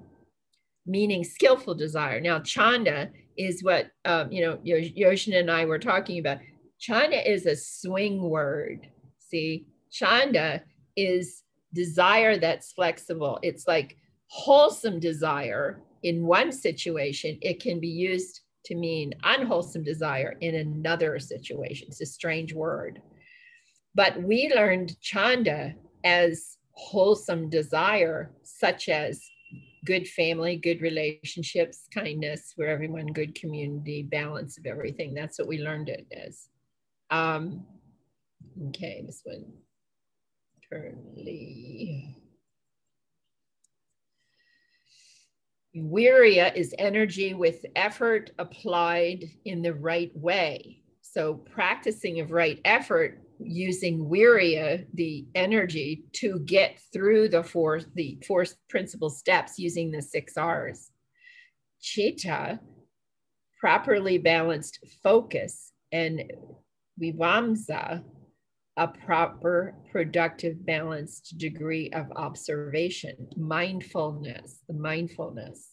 meaning skillful desire. Now, Chanda is what, um, you know, Yoshin and I were talking about. Chanda is a swing word. See, Chanda is desire that's flexible. It's like wholesome desire in one situation. It can be used to mean unwholesome desire in another situation. It's a strange word. But we learned Chanda as wholesome desire, such as good family, good relationships, kindness, for everyone, good community, balance of everything. That's what we learned it as. Um, Okay, this one, currently. Wiriya is energy with effort applied in the right way. So practicing of right effort, using Wiriya, the energy, to get through the four, the four principal steps using the six R's. Citta, properly balanced focus, and Vivamsa, a proper, productive, balanced degree of observation, mindfulness, the mindfulness,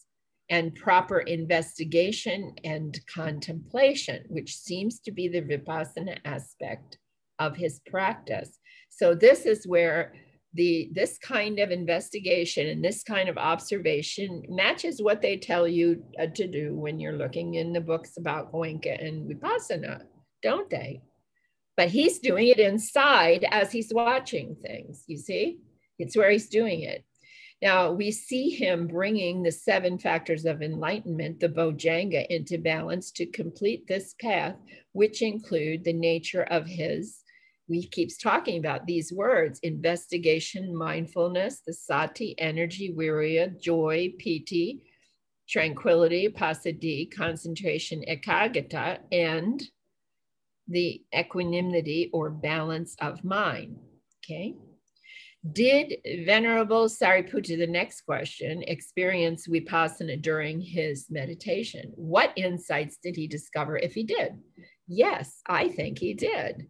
and proper investigation and contemplation, which seems to be the Vipassana aspect of his practice. So this is where the, this kind of investigation and this kind of observation matches what they tell you to do when you're looking in the books about Goenka and Vipassana, don't they? But he's doing it inside as he's watching things, you see? It's where he's doing it. Now, we see him bringing the seven factors of enlightenment, the Bojanga, into balance to complete this path, which include the nature of his we keep talking about these words: investigation, mindfulness, the sati, energy, wiriya, joy, piti, tranquility, pasadi, concentration, ekagata, and the equanimity or balance of mind, okay? Did Venerable Sariputta, the next question, experience vipassana during his meditation? What insights did he discover if he did? Yes, I think he did.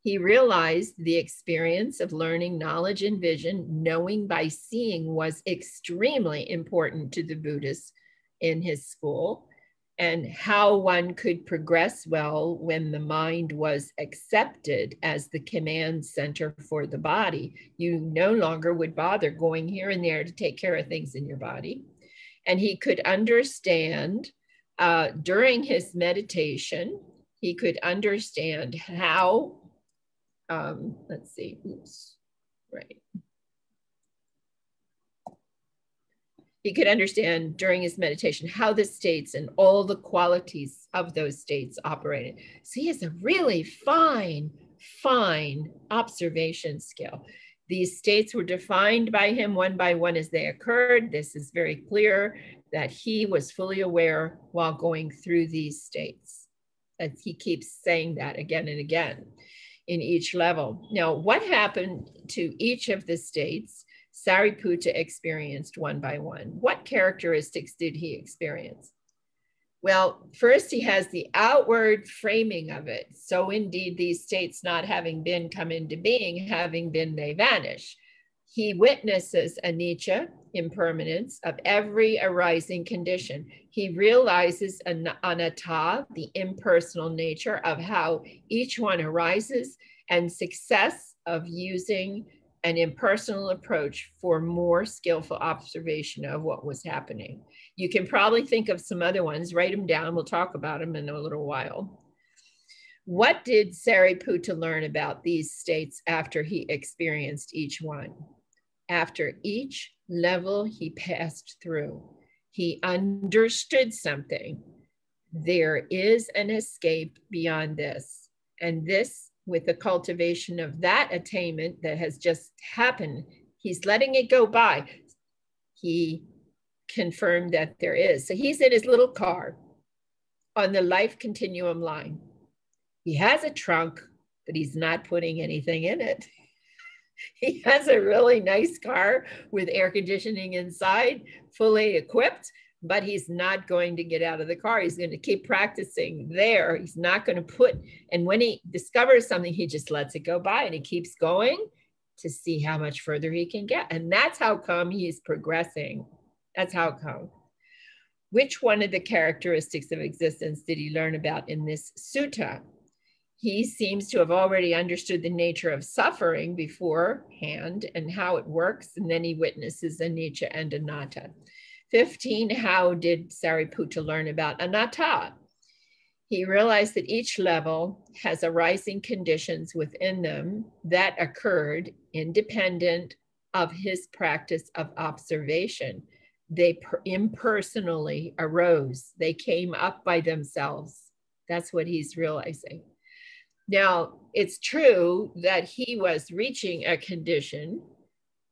He realized the experience of learning knowledge and vision, knowing by seeing, was extremely important to the Buddhists in his school, and how one could progress well when the mind was accepted as the command center for the body. You no longer would bother going here and there to take care of things in your body. And he could understand uh, during his meditation, he could understand how, um, let's see, oops, right. He could understand during his meditation how the states and all the qualities of those states operated. So he has a really fine, fine observation skill. These states were defined by him one by one as they occurred. This is very clear that he was fully aware while going through these states. And he keeps saying that again and again in each level. Now, what happened to each of the states Sariputta experienced one by one? What characteristics did he experience? Well, first he has the outward framing of it. So indeed, these states not having been come into being, having been they vanish. He witnesses anicca, impermanence, of every arising condition. He realizes an anatta, the impersonal nature of how each one arises, and success of using an impersonal approach for more skillful observation of what was happening. You can probably think of some other ones, write them down, we'll talk about them in a little while. What did Sariputta learn about these states after he experienced each one? After each level he passed through, he understood something. There is an escape beyond this, and this, with the cultivation of that attainment that has just happened, he's letting it go by. He confirmed that there is. So he's in his little car on the life continuum line. He has a trunk, but he's not putting anything in it. He has a really nice car with air conditioning inside, fully equipped, but he's not going to get out of the car. He's going to keep practicing there. He's not going to put, and when he discovers something, he just lets it go by and he keeps going to see how much further he can get. And that's how come he's progressing. That's how come. Which one of the characteristics of existence did he learn about in this sutta? He seems to have already understood the nature of suffering beforehand and how it works. And then he witnesses anicca and anatta. fifteen, how did Sariputta learn about anatta? He realized that each level has arising conditions within them that occurred independent of his practice of observation. They impersonally arose. They came up by themselves. That's what he's realizing. Now, it's true that he was reaching a condition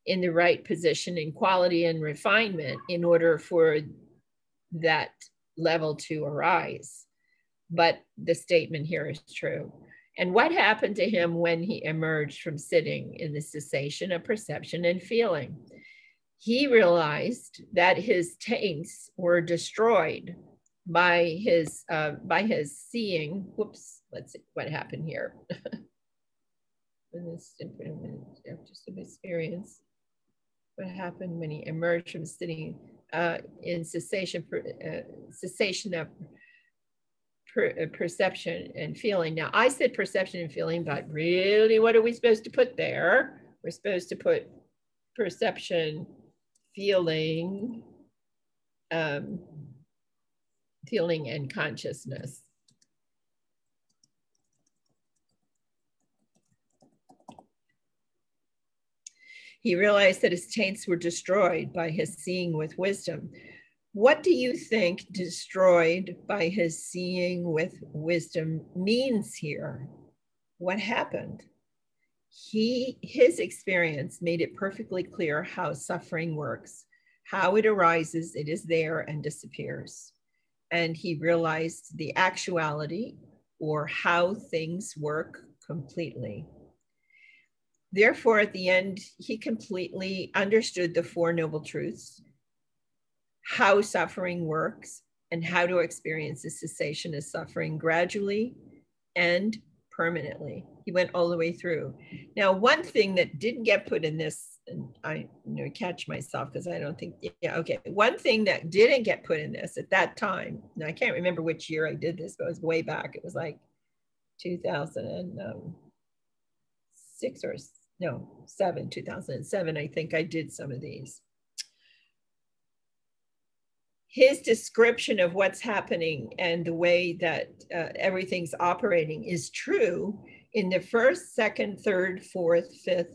in the right position in quality and refinement in order for that level to arise. But the statement here is true. And what happened to him when he emerged from sitting in the cessation of perception and feeling? He realized that his taints were destroyed by his, uh, by his seeing. Whoops, let's see what happened here. In this experience, what happened when he emerged from sitting uh, in cessation, per, uh, cessation of per, uh, perception and feeling. Now, I said perception and feeling, but really, what are we supposed to put there? We're supposed to put perception, feeling, um, feeling and consciousness. He realized that his taints were destroyed by his seeing with wisdom. What do you think destroyed by his seeing with wisdom means here? What happened? He, his experience made it perfectly clear how suffering works, how it arises, it is there and disappears. And he realized the actuality or how things work completely. Therefore, at the end, he completely understood the Four Noble Truths, how suffering works, and how to experience the cessation of suffering gradually and permanently. He went all the way through. Now, one thing that didn't get put in this, and I you know, catch myself because I don't think, yeah, okay. One thing that didn't get put in this at that time, now I can't remember which year I did this, but it was way back. It was like two thousand six or no, seven, two thousand seven, I think I did some of these. His description of what's happening and the way that uh, everything's operating is true in the first, second, third, fourth, fifth,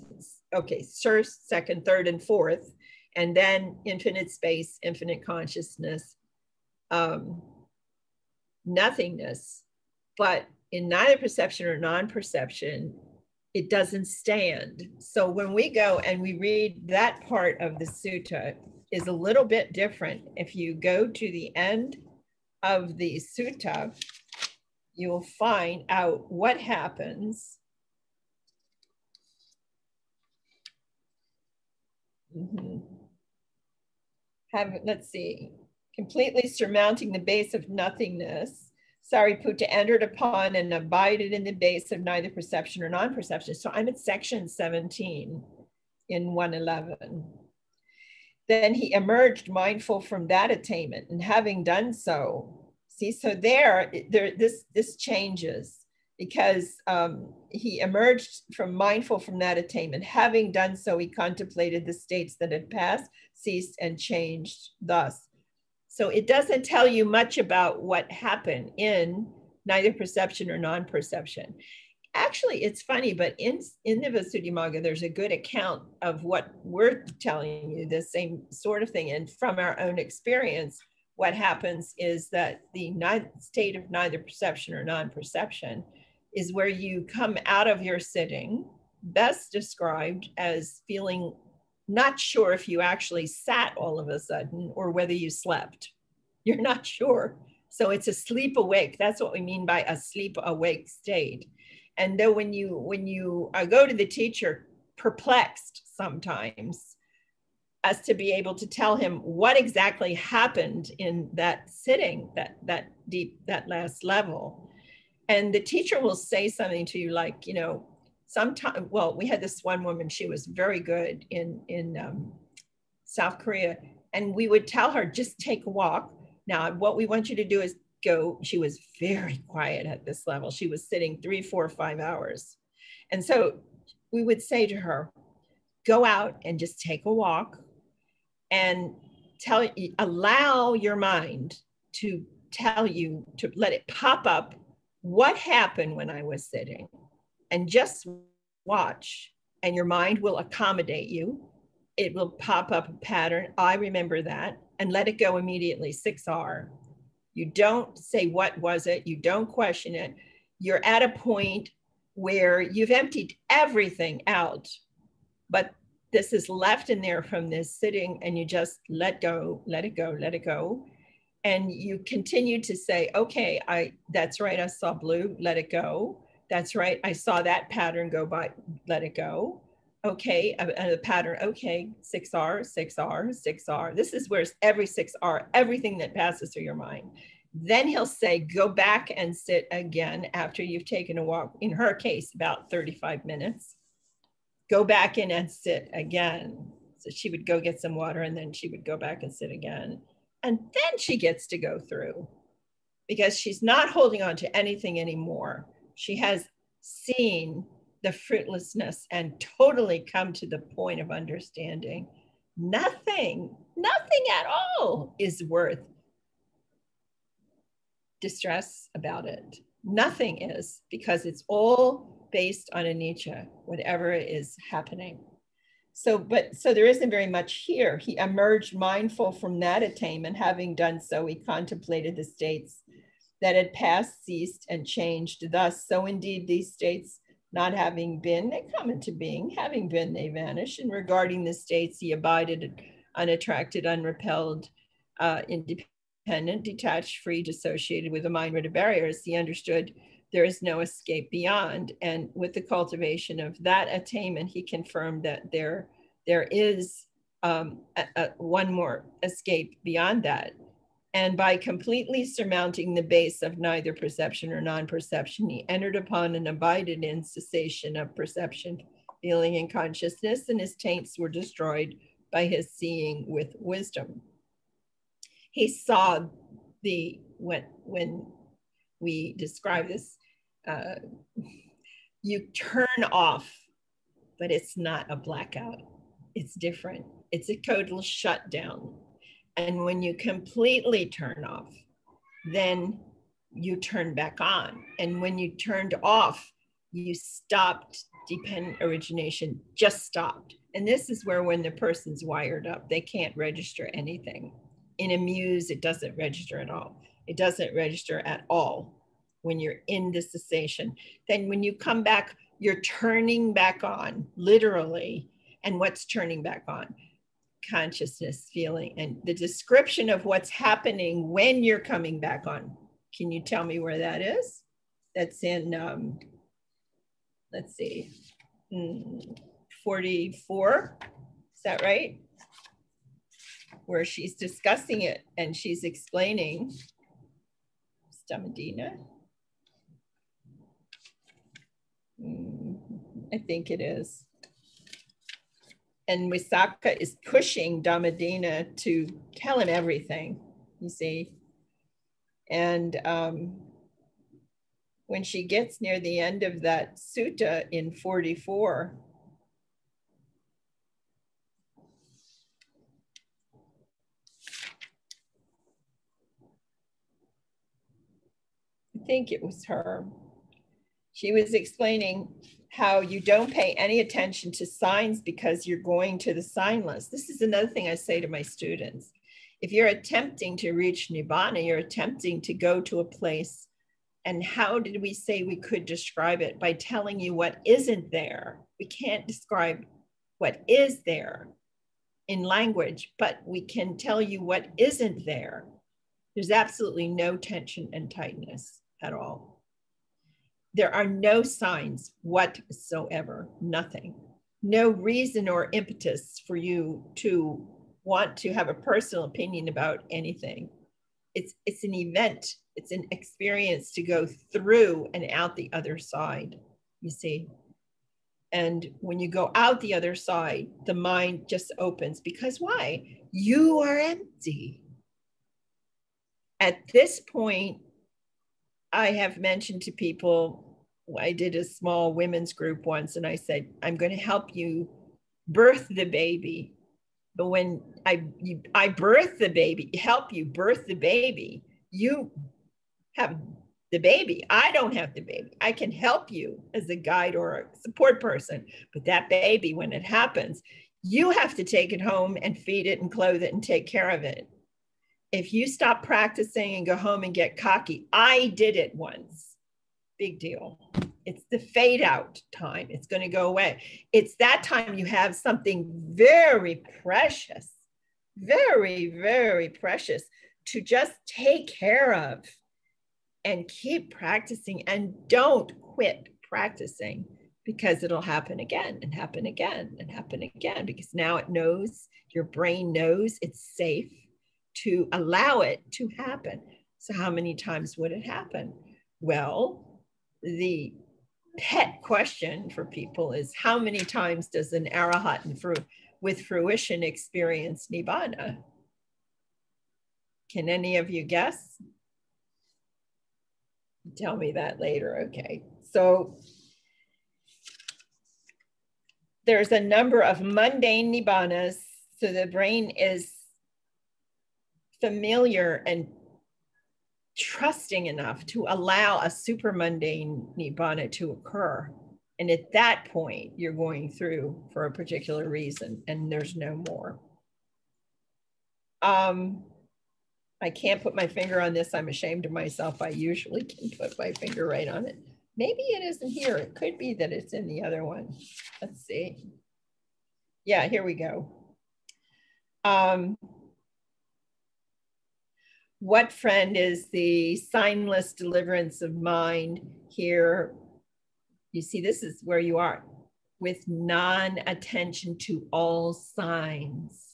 okay, first, second, third, and fourth, and then infinite space, infinite consciousness, um, nothingness. But in neither perception or non-perception, it doesn't stand. So when we go and we read that part of the sutta, is a little bit different. If you go to the end of the sutta, you'll find out what happens. Mm-hmm. Have, let's see, completely surmounting the base of nothingness, Sariputta entered upon and abided in the base of neither perception or non-perception. So I'm at section seventeen in one eleven. Then he emerged mindful from that attainment, and having done so, see, so there, there this, this changes because um, he emerged from mindful from that attainment. Having done so, he contemplated the states that had passed, ceased, and changed thus. So it doesn't tell you much about what happened in neither perception or non-perception. Actually, it's funny, but in, in the Visuddhimagga, there's a good account of what we're telling you, the same sort of thing. And from our own experience, what happens is that the state of neither perception or non-perception is where you come out of your sitting, best described as feeling not sure if you actually sat all of a sudden or whether you slept. You're not sure. So it's a sleep awake. That's what we mean by a sleep awake state. And though when you when you uh, go to the teacher perplexed sometimes as to be able to tell him what exactly happened in that sitting, that, that deep, that last level. And the teacher will say something to you like, you know, sometime, well, we had this one woman, she was very good in, in um, South Korea. And we would tell her, just take a walk. Now, what we want you to do is go, she was very quiet at this level. She was sitting three, four, five hours. And so we would say to her, go out and just take a walk and tell, allow your mind to tell you, to let it pop up what happened when I was sitting, and just watch, and your mind will accommodate you. It will pop up a pattern. I remember that, and let it go immediately, six R. You don't say, what was it? You don't question it. You're at a point where you've emptied everything out, but this is left in there from this sitting, and you just let go, let it go, let it go. And you continue to say, okay, I, that's right, I saw blue, let it go. That's right, I saw that pattern go by, let it go. Okay, and the pattern, okay, six R, six R, six R. This is where every six R, everything that passes through your mind. Then he'll say, go back and sit again after you've taken a walk, in her case, about thirty-five minutes. Go back in and sit again. So she would go get some water, and then she would go back and sit again. And then she gets to go through because she's not holding on to anything anymore. She has seen the fruitlessness and totally come to the point of understanding. Nothing, nothing at all is worth distress about it. Nothing is, because it's all based on anicca, whatever is happening. So, but, so there isn't very much here. He emerged mindful from that attainment. Having done so, he contemplated the states that had passed, ceased, and changed. Thus, so indeed these states Not having been, they come into being. Having been, they vanish. And regarding the states, he abided unattracted, unrepelled, uh, independent, detached, free, dissociated with a mind rid of barriers. He understood there is no escape beyond. And with the cultivation of that attainment, he confirmed that there, there is um, a, a, one more escape beyond that. And by completely surmounting the base of neither perception or non-perception, he entered upon and abided in cessation of perception, feeling, and consciousness, and his taints were destroyed by his seeing with wisdom. He saw the, when, when we describe this, uh, you turn off, but it's not a blackout. It's different. It's a total shutdown. And when you completely turn off, then you turn back on. And when you turned off, you stopped dependent origination, just stopped. And this is where when the person's wired up, they can't register anything. In a muse, it doesn't register at all. It doesn't register at all when you're in the cessation. Then when you come back, you're turning back on, literally. And what's turning back on? Consciousness, feeling, and the description of what's happening when you're coming back on. Can you tell me where that is? That's in, um, let's see, forty-four, is that right? Where she's discussing it and she's explaining, Stamadina. Mm, I think it is. And Visakha is pushing Dhammadina to tell him everything, you see. And um, when she gets near the end of that sutta in forty-four, I think it was her, she was explaining how you don't pay any attention to signs because you're going to the signless. This is another thing I say to my students. If you're attempting to reach Nibbana, you're attempting to go to a place. And how did we say we could describe it? By telling you what isn't there. We can't describe what is there in language, but we can tell you what isn't there. There's absolutely no tension and tightness at all. There are no signs whatsoever, nothing. No reason or impetus for you to want to have a personal opinion about anything. It's, it's an event, it's an experience to go through and out the other side, you see. And when you go out the other side, the mind just opens, because why? You are empty. At this point, I have mentioned to people, I did a small women's group once and I said, I'm going to help you birth the baby. But when I, you, I birth the baby, help you birth the baby, you have the baby. I don't have the baby. I can help you as a guide or a support person. But that baby, when it happens, you have to take it home and feed it and clothe it and take care of it. If you stop practicing and go home and get cocky, I did it once, big deal. It's the fade out time. It's going to go away. It's that time you have something very precious, very, very precious to just take care of and keep practicing, and don't quit practicing, because it'll happen again and happen again and happen again, because now it knows, your brain knows it's safe to allow it to happen. So how many times would it happen? Well, the pet question for people is, how many times does an arahant and fru with fruition experience Nibbana? Can any of you guess? Tell me that later, okay. So there's a number of mundane Nibbanas, so the brain is familiar and trusting enough to allow a super mundane Nibbana to occur. And at that point, you're going through for a particular reason and there's no more. Um, I can't put my finger on this. I'm ashamed of myself. I usually can put my finger right on it. Maybe it isn't here. It could be that it's in the other one. Let's see. Yeah, here we go. Um, what friend is the signless deliverance of mind here? You see, this is where you are with non-attention to all signs.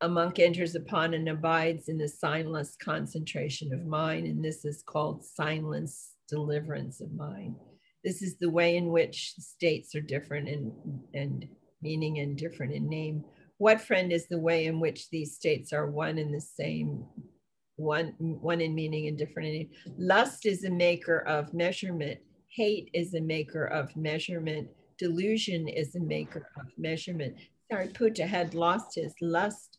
A monk enters upon and abides in the signless concentration of mind, and this is called signless deliverance of mind. This is the way in which states are different and, and meaning and different in name. What friend is the way in which these states are one and the same, one, one in meaning and different in name? Lust is a maker of measurement. Hate is a maker of measurement. Delusion is a maker of measurement. Sariputta had lost his lust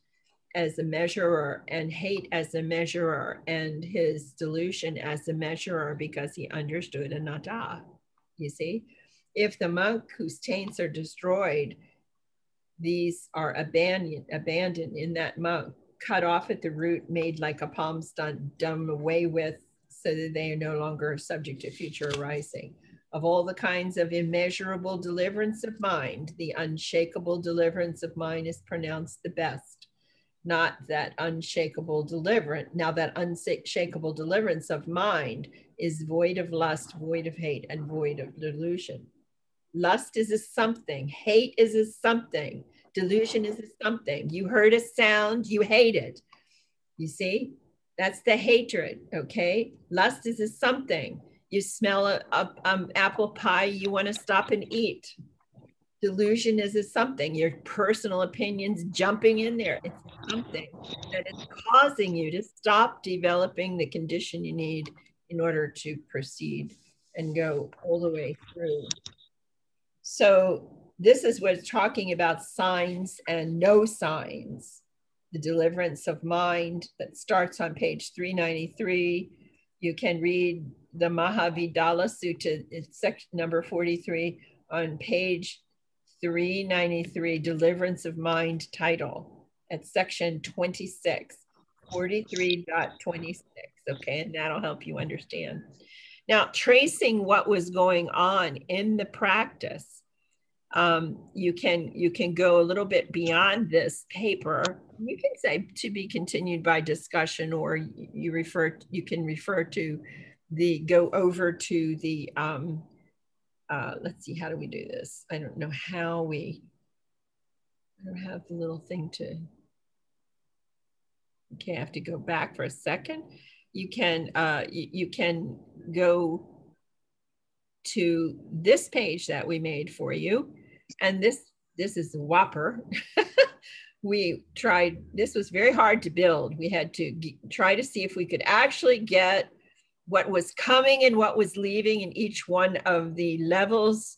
as a measurer and hate as a measurer and his delusion as a measurer because he understood Anatta, you see? If the monk whose taints are destroyed, these are abandoned, abandoned in that monk, cut off at the root, made like a palm stunt, done away with, so that they are no longer subject to future arising. Of all the kinds of immeasurable deliverance of mind, the unshakable deliverance of mind is pronounced the best. Not that unshakable deliverance. Now that unshakable deliverance of mind is void of lust, void of hate, and void of delusion. Lust is a something, hate is a something, delusion is a something. You heard a sound, you hate it, you see? That's the hatred, okay? Lust is a something. You smell a, a um, apple pie, you wanna stop and eat. Delusion is a something. Your personal opinions jumping in there. It's something that is causing you to stop developing the condition you need in order to proceed and go all the way through. So this is what it's talking about, signs and no signs. The deliverance of mind that starts on page three ninety-three. You can read the Mahavidala Sutta, it's section number forty-three on page three ninety-three, deliverance of mind title at section twenty-six, forty-three point twenty-six, okay? And that'll help you understand. Now, tracing what was going on in the practice, Um, you can you can go a little bit beyond this paper. You can say to be continued by discussion, or you refer you can refer to the go over to the. Um, uh, let's see, how do we do this? I don't know how we. I don't have the little thing to. Okay, I have to go back for a second. You can uh, you, you can go to this page that we made for you. And this, this is the whopper. We tried, this was very hard to build. We had to try to see if we could actually get what was coming and what was leaving in each one of the levels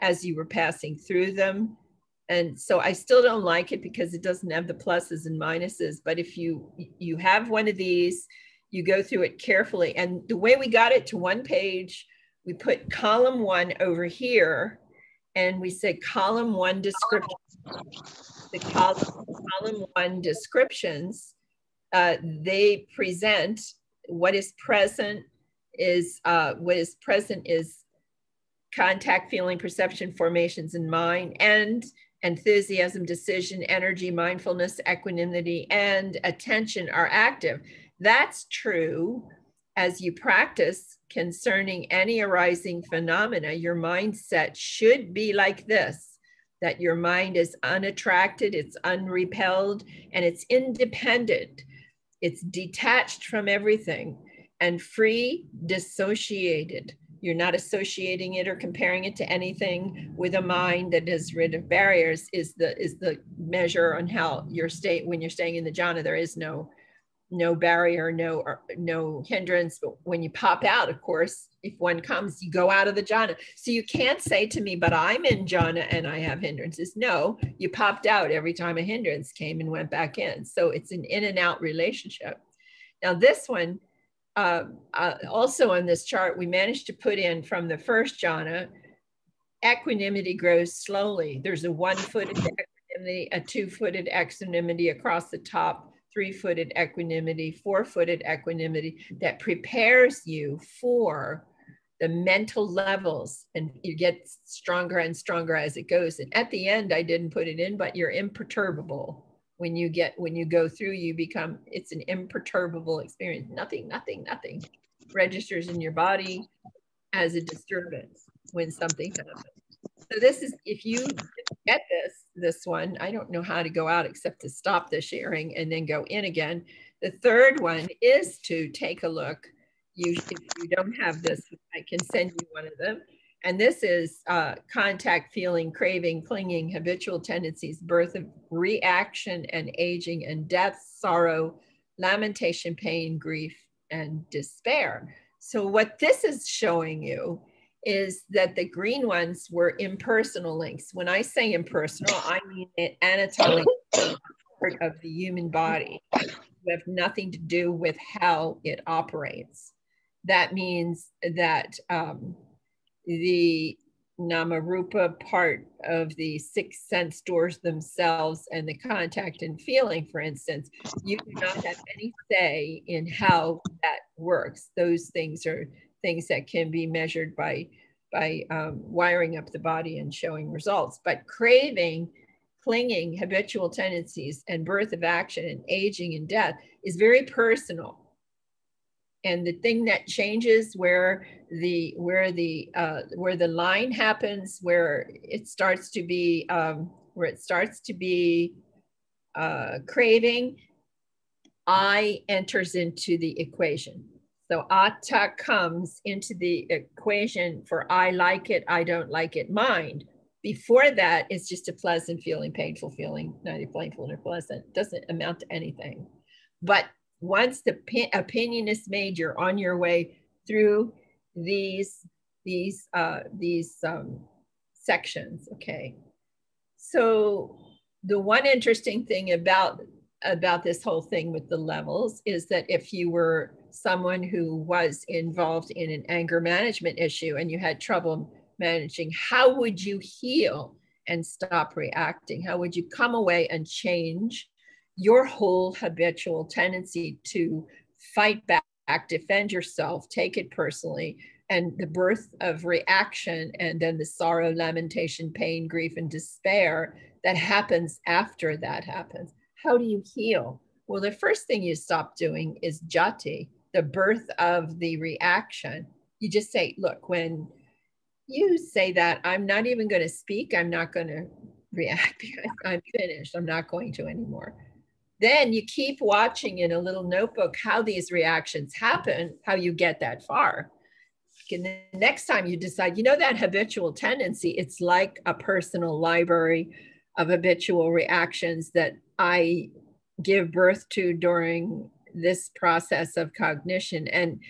as you were passing through them. And so I still don't like it because it doesn't have the pluses and minuses, but if you, you have one of these, you go through it carefully. And the way we got it to one page, we put column one over here, and we said column one description. The column, column one descriptions, uh, they present what is present is, uh, what is present is contact, feeling, perception, formations in mind, and enthusiasm, decision, energy, mindfulness, equanimity, and attention are active. That's true. As you practice concerning any arising phenomena, your mindset should be like this, that your mind is unattracted, it's unrepelled, and it's independent. It's detached from everything and free, dissociated. You're not associating it or comparing it to anything. With a mind that is rid of barriers is the, is the measure on how your state, when you're staying in the jhana, there is no no barrier, no, no hindrance. But when you pop out, of course, if one comes, you go out of the jhana. So you can't say to me, but I'm in jhana and I have hindrances. No, you popped out every time a hindrance came and went back in. So it's an in and out relationship. Now this one, uh, uh, also on this chart, we managed to put in from the first jhana, equanimity grows slowly. There's a one-footed equanimity, a two-footed equanimity across the top, three-footed equanimity, four-footed equanimity that prepares you for the mental levels, and you get stronger and stronger as it goes. And at the end, I didn't put it in, but you're imperturbable. When you get, when you go through, you become, it's an imperturbable experience. Nothing, nothing, nothing registers in your body as a disturbance when something happens. So this is, if you get this, this one, I don't know how to go out except to stop the sharing and then go in again. The third one is to take a look. You, if you don't have this, I can send you one of them. And this is uh, contact, feeling, craving, clinging, habitual tendencies, birth of reaction and aging and death, sorrow, lamentation, pain, grief, and despair. So what this is showing you is that the green ones were impersonal links. When I say impersonal, I mean an anatomic part of the human body. You have nothing to do with how it operates. That means that um, the Nama Rupa part of the six sense doors themselves and the contact and feeling, for instance, you do not have any say in how that works. Those things are things that can be measured by, by um, wiring up the body and showing results. But craving, clinging, habitual tendencies, and birth of action and aging and death is very personal. And the thing that changes where the where the uh, where the line happens, where it starts to be um, where it starts to be uh, craving, I enters into the equation. So atta comes into the equation for I like it, I don't like it, mind. Before that, it's just a pleasant feeling, painful feeling, neither painful nor pleasant. Doesn't amount to anything. But once the opinion is made, you're on your way through these these uh, these um, sections. Okay. So the one interesting thing about about this whole thing with the levels is that if you were someone who was involved in an anger management issue and you had trouble managing, how would you heal and stop reacting? How would you come away and change your whole habitual tendency to fight back, defend yourself, take it personally, and the birth of reaction, and then the sorrow, lamentation, pain, grief, and despair that happens after that happens? How do you heal? Well, the first thing you stop doing is jati, the birth of the reaction. You just say, look, when you say that, I'm not even going to speak, I'm not going to react, I'm finished, I'm not going to anymore. Then you keep watching in a little notebook how these reactions happen, how you get that far. And the next time you decide, you know, that habitual tendency, it's like a personal library of habitual reactions that I give birth to during this process of cognition. And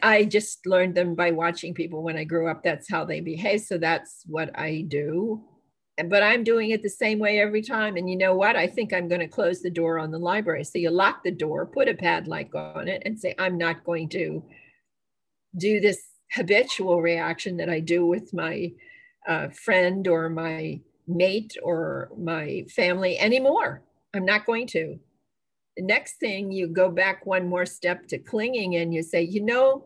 I just learned them by watching people when I grew up. That's how they behave. So that's what I do. But I'm doing it the same way every time. And you know what? I think I'm going to close the door on the library. So you lock the door, put a padlock on it, and say, I'm not going to do this habitual reaction that I do with my uh, friend or my mate or my family anymore. I'm not going to. The next thing, you go back one more step to clinging and you say, you know,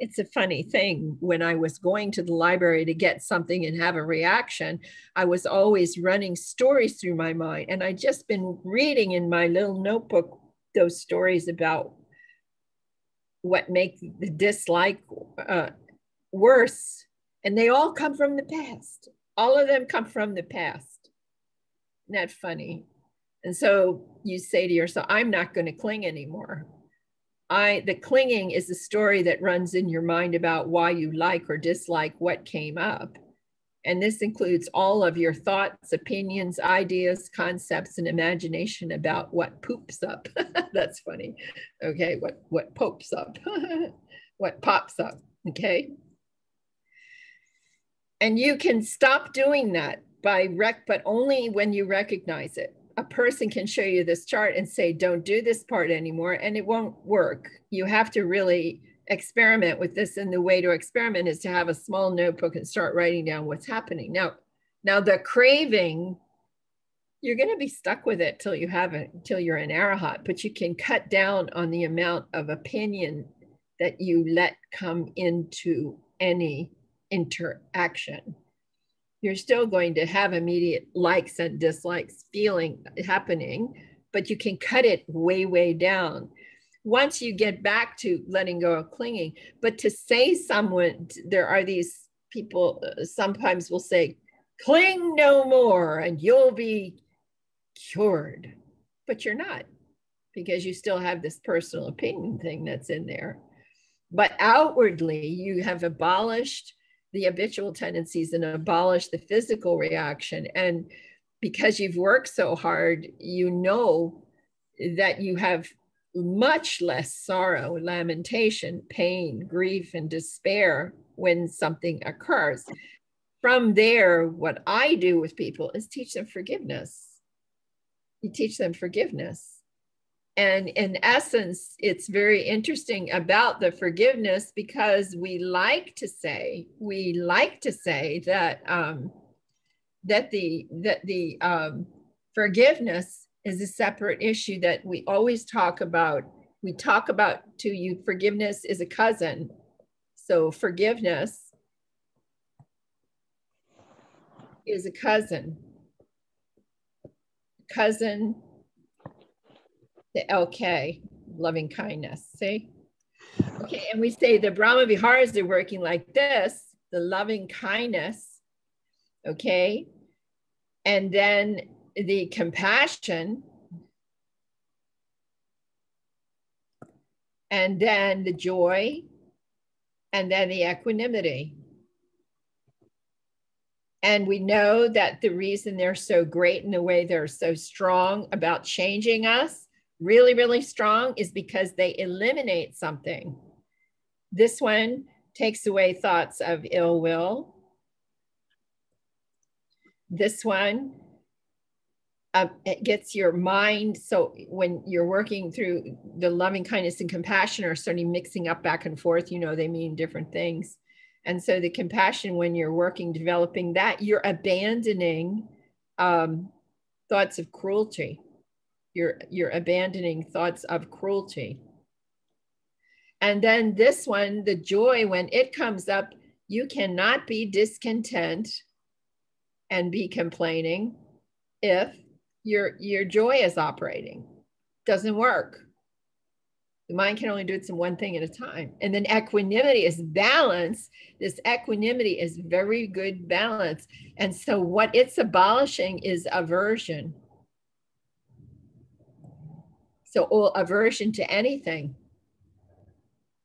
it's a funny thing. When I was going to the library to get something and have a reaction, I was always running stories through my mind. And I'd just been reading in my little notebook those stories about what make the dislike uh, worse. And they all come from the past. All of them come from the past. Isn't that funny? And so you say to yourself, I'm not going to cling anymore. I, the clinging is the story that runs in your mind about why you like or dislike what came up. And this includes all of your thoughts, opinions, ideas, concepts, and imagination about what poops up. That's funny. Okay, what, what pops up, what pops up, okay? And you can stop doing that by rec, but only when you recognize it. A person can show you this chart and say, don't do this part anymore, and it won't work. You have to really experiment with this, and the way to experiment is to have a small notebook and start writing down what's happening. Now, now the craving, you're gonna be stuck with it till you have it, till you're an arahant, but you can cut down on the amount of opinion that you let come into any interaction. You're still going to have immediate likes and dislikes feeling happening, but you can cut it way, way down. Once you get back to letting go of clinging, but to say someone, there are these people sometimes will say, cling no more and you'll be cured, but you're not, because you still have this personal opinion thing that's in there. But outwardly, you have abolished the habitual tendencies and abolish the physical reaction. And because you've worked so hard, you know that you have much less sorrow, lamentation, pain, grief, and despair when something occurs. From there, what I do with people is teach them forgiveness. You teach them forgiveness. And in essence, it's very interesting about the forgiveness, because we like to say, we like to say that um, that the that the um, forgiveness is a separate issue that we always talk about. We talk about to you, forgiveness is a cousin. So forgiveness is a cousin. Cousin. L K, loving kindness, see? Okay, and we say the Brahma Viharas are working like this, the loving kindness, okay? And then the compassion, and then the joy, and then the equanimity. And we know that the reason they're so great and the way they're so strong about changing us, really, really strong, is because they eliminate something. This one takes away thoughts of ill will. This one, uh, it gets your mind. So when you're working through the loving kindness and compassion are certainly mixing up back and forth, you know, they mean different things. And so the compassion, when you're working, developing that, you're abandoning um, thoughts of cruelty. You're, you're abandoning thoughts of cruelty. And then this one, the joy, when it comes up, you cannot be discontent and be complaining if your, your joy is operating. Doesn't work. The mind can only do it one thing at a time. And then equanimity is balance. This equanimity is very good balance. And so what it's abolishing is aversion. So all aversion to anything.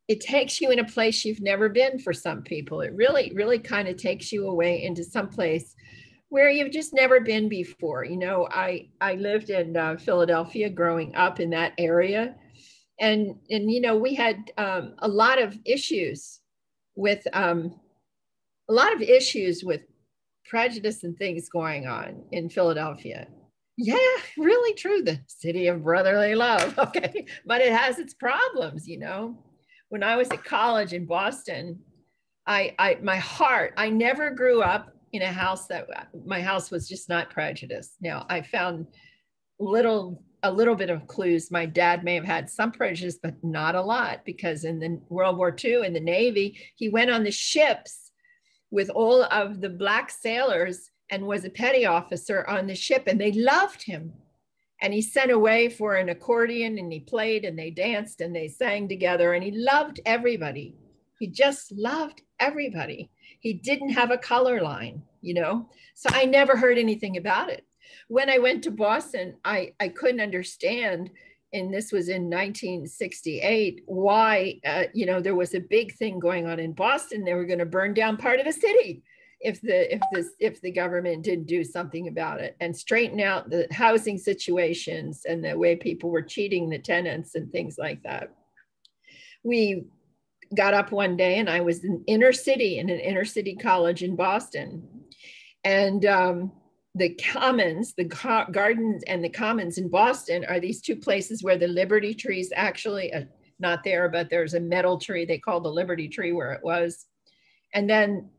It takes you in a place you've never been for some people. It really, really kind of takes you away into some place where you've just never been before. You know, I, I lived in uh, Philadelphia growing up in that area. And, and you know, we had um, a lot of issues with, um, a lot of issues with prejudice and things going on in Philadelphia. Yeah, really true. The city of brotherly love. Okay. But it has its problems, you know. When I was at college in Boston, I, I, my heart, I never grew up in a house that my house was just not prejudiced. Now, I found little, a little bit of clues. My dad may have had some prejudice, but not a lot, because in the World War Two, in the Navy, he went on the ships with all of the black sailors and was a petty officer on the ship, and they loved him. And he sent away for an accordion, and he played, and they danced, and they sang together, and he loved everybody. He just loved everybody. He didn't have a color line, you know? So I never heard anything about it. When I went to Boston, I, I couldn't understand, and this was in nineteen sixty-eight, why, uh, you know, there was a big thing going on in Boston. They were gonna burn down part of the city if the if this if the government didn't do something about it and straighten out the housing situations and the way people were cheating the tenants and things like that. We got up one day, and I was in inner city in an inner city college in Boston, and um, the commons, the co gardens and the commons in Boston are these two places where the Liberty trees actually uh, not there, but there's a metal tree they call the Liberty tree where it was, and then.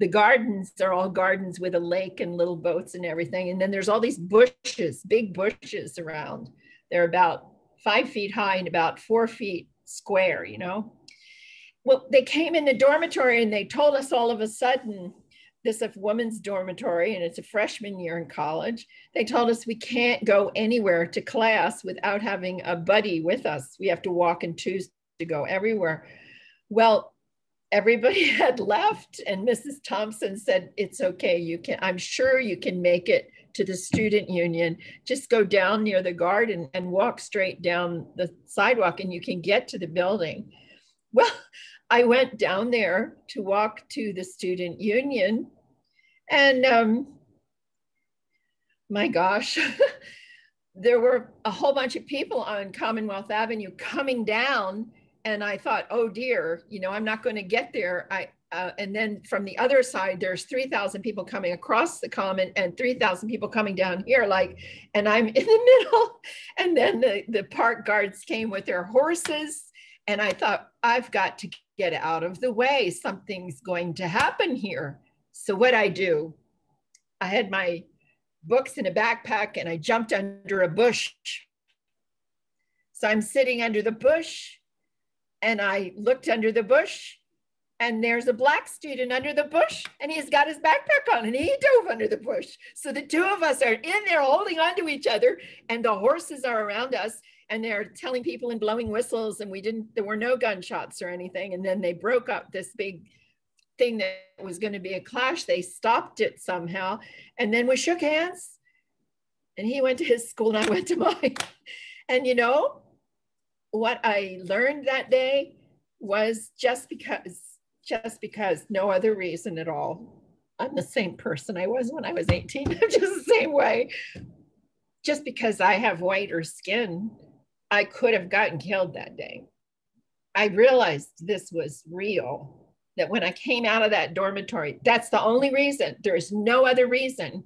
The gardens are all gardens with a lake and little boats and everything. And then there's all these bushes, big bushes around. They're about five feet high and about four feet square, you know? Well, they came in the dormitory and they told us all of a sudden, this is a woman's dormitory and it's a freshman year in college. They told us we can't go anywhere to class without having a buddy with us. We have to walk and choose to go everywhere. Well, everybody had left and Missus Thompson said, it's okay, you can, I'm sure you can make it to the student union. Just go down near the garden and walk straight down the sidewalk and you can get to the building. Well, I went down there to walk to the student union and um, my gosh, there were a whole bunch of people on Commonwealth Avenue coming down and I thought, oh dear, you know, I'm not going to get there. I uh, and then from the other side, there's three thousand people coming across the common and three thousand people coming down here, like, and I'm in the middle. And then the, the park guards came with their horses. And I thought, I've got to get out of the way. Something's going to happen here. So what I do, I had my books in a backpack and I jumped under a bush. So I'm sitting under the bush and I looked under the bush and there's a black student under the bush and he's got his backpack on and he dove under the bush. So the two of us are in there holding on to each other and the horses are around us. And they're telling people and blowing whistles and we didn't, there were no gunshots or anything. And then they broke up this big thing that was going to be a clash. They stopped it somehow. And then we shook hands and he went to his school and I went to mine. And you know, what I learned that day was just because, just because, no other reason at all. I'm the same person I was when I was eighteen, I'm just the same way. Just because I have whiter skin, I could have gotten killed that day. I realized this was real, that when I came out of that dormitory, that's the only reason, there's no other reason,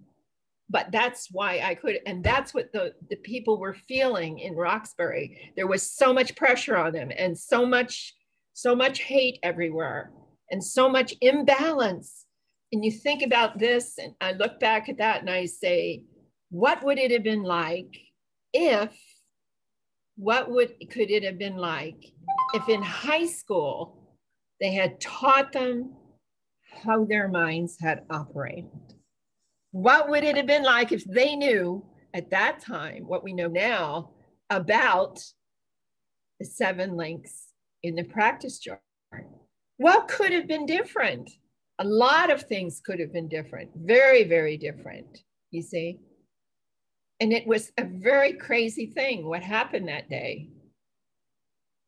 but that's why I could, and that's what the, the people were feeling in Roxbury. There was so much pressure on them and so much, so much hate everywhere and so much imbalance. And you think about this, and I look back at that and I say, what would it have been like if, what would, could it have been like if in high school, they had taught them how their minds had operated? What would it have been like if they knew at that time, what we know now about the seven links in the practice chart? What could have been different? A lot of things could have been different, very, very different, you see? And it was a very crazy thing, what happened that day.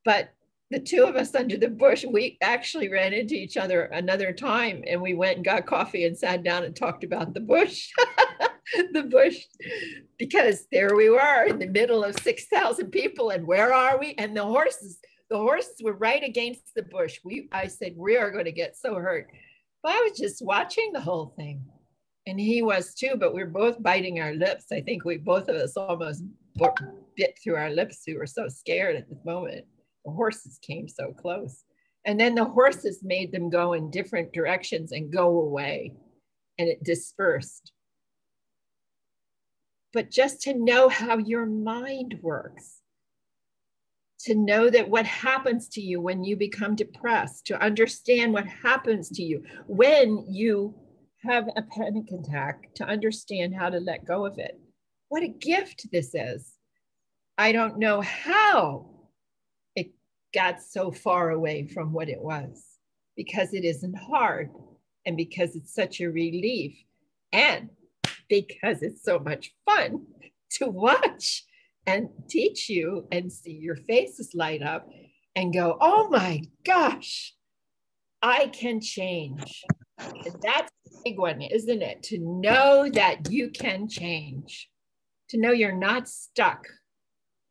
But the two of us under the bush, we actually ran into each other another time and we went and got coffee and sat down and talked about the bush, the bush, because there we were in the middle of six thousand people and where are we? And the horses, the horses were right against the bush. We, I said, we are going to get so hurt. But I was just watching the whole thing. And he was too, but we were both biting our lips. I think we both of us almost bit through our lips. We were so scared at the moment. The horses came so close. And then the horses made them go in different directions and go away. And it dispersed. But just to know how your mind works, to know that what happens to you when you become depressed, to understand what happens to you when you have a panic attack, to understand how to let go of it. What a gift this is. I don't know how it got so far away from what it was, because it isn't hard and because it's such a relief and because it's so much fun to watch and teach you and see your faces light up and go, oh my gosh, I can change. And that's the big one, isn't it? To know that you can change, to know you're not stuck.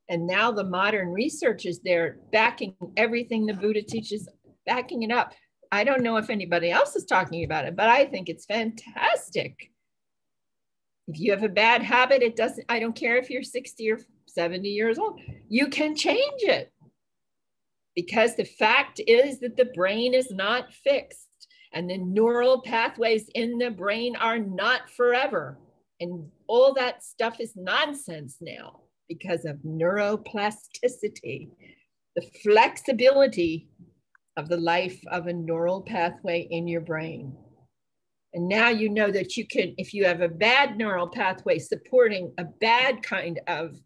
And now the modern research is there backing everything the Buddha teaches, backing it up. I don't know if anybody else is talking about it, but I think it's fantastic. If you have a bad habit, it doesn't, I don't care if you're sixty or seventy years old, you can change it. Because the fact is that the brain is not fixed. And the neural pathways in the brain are not forever. And all that stuff is nonsense now because of neuroplasticity, the flexibility of the life of a neural pathway in your brain. And now you know that you can, if you have a bad neural pathway supporting a bad kind of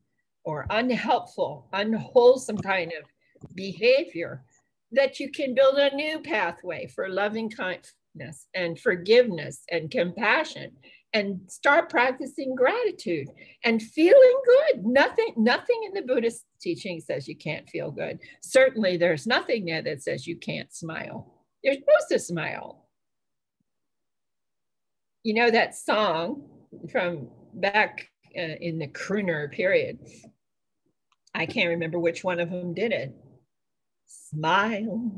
or unhelpful, unwholesome kind of behavior, that you can build a new pathway for loving kindness and forgiveness and compassion, and start practicing gratitude and feeling good. Nothing, nothing in the Buddhist teaching says you can't feel good. Certainly there's nothing there that says you can't smile. You're supposed to smile. You know that song from back uh, in the crooner period? I can't remember which one of them did it. Smile,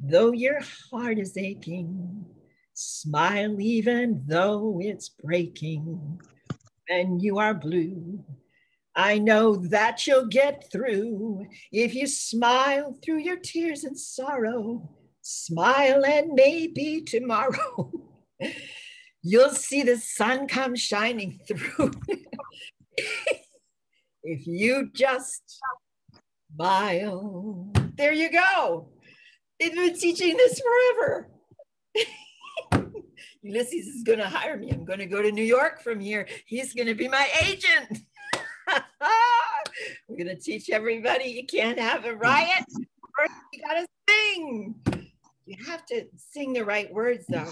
though your heart is aching. Smile, even though it's breaking. When you are blue, I know that you'll get through. If you smile through your tears and sorrow, smile and maybe tomorrow you'll see the sun come shining through. If you just smile. There you go. They've been teaching this forever. Ulysses is going to hire me. I'm going to go to New York from here. He's going to be my agent. We're going to teach everybody you can't have a riot. First, you got to sing. You have to sing the right words, though.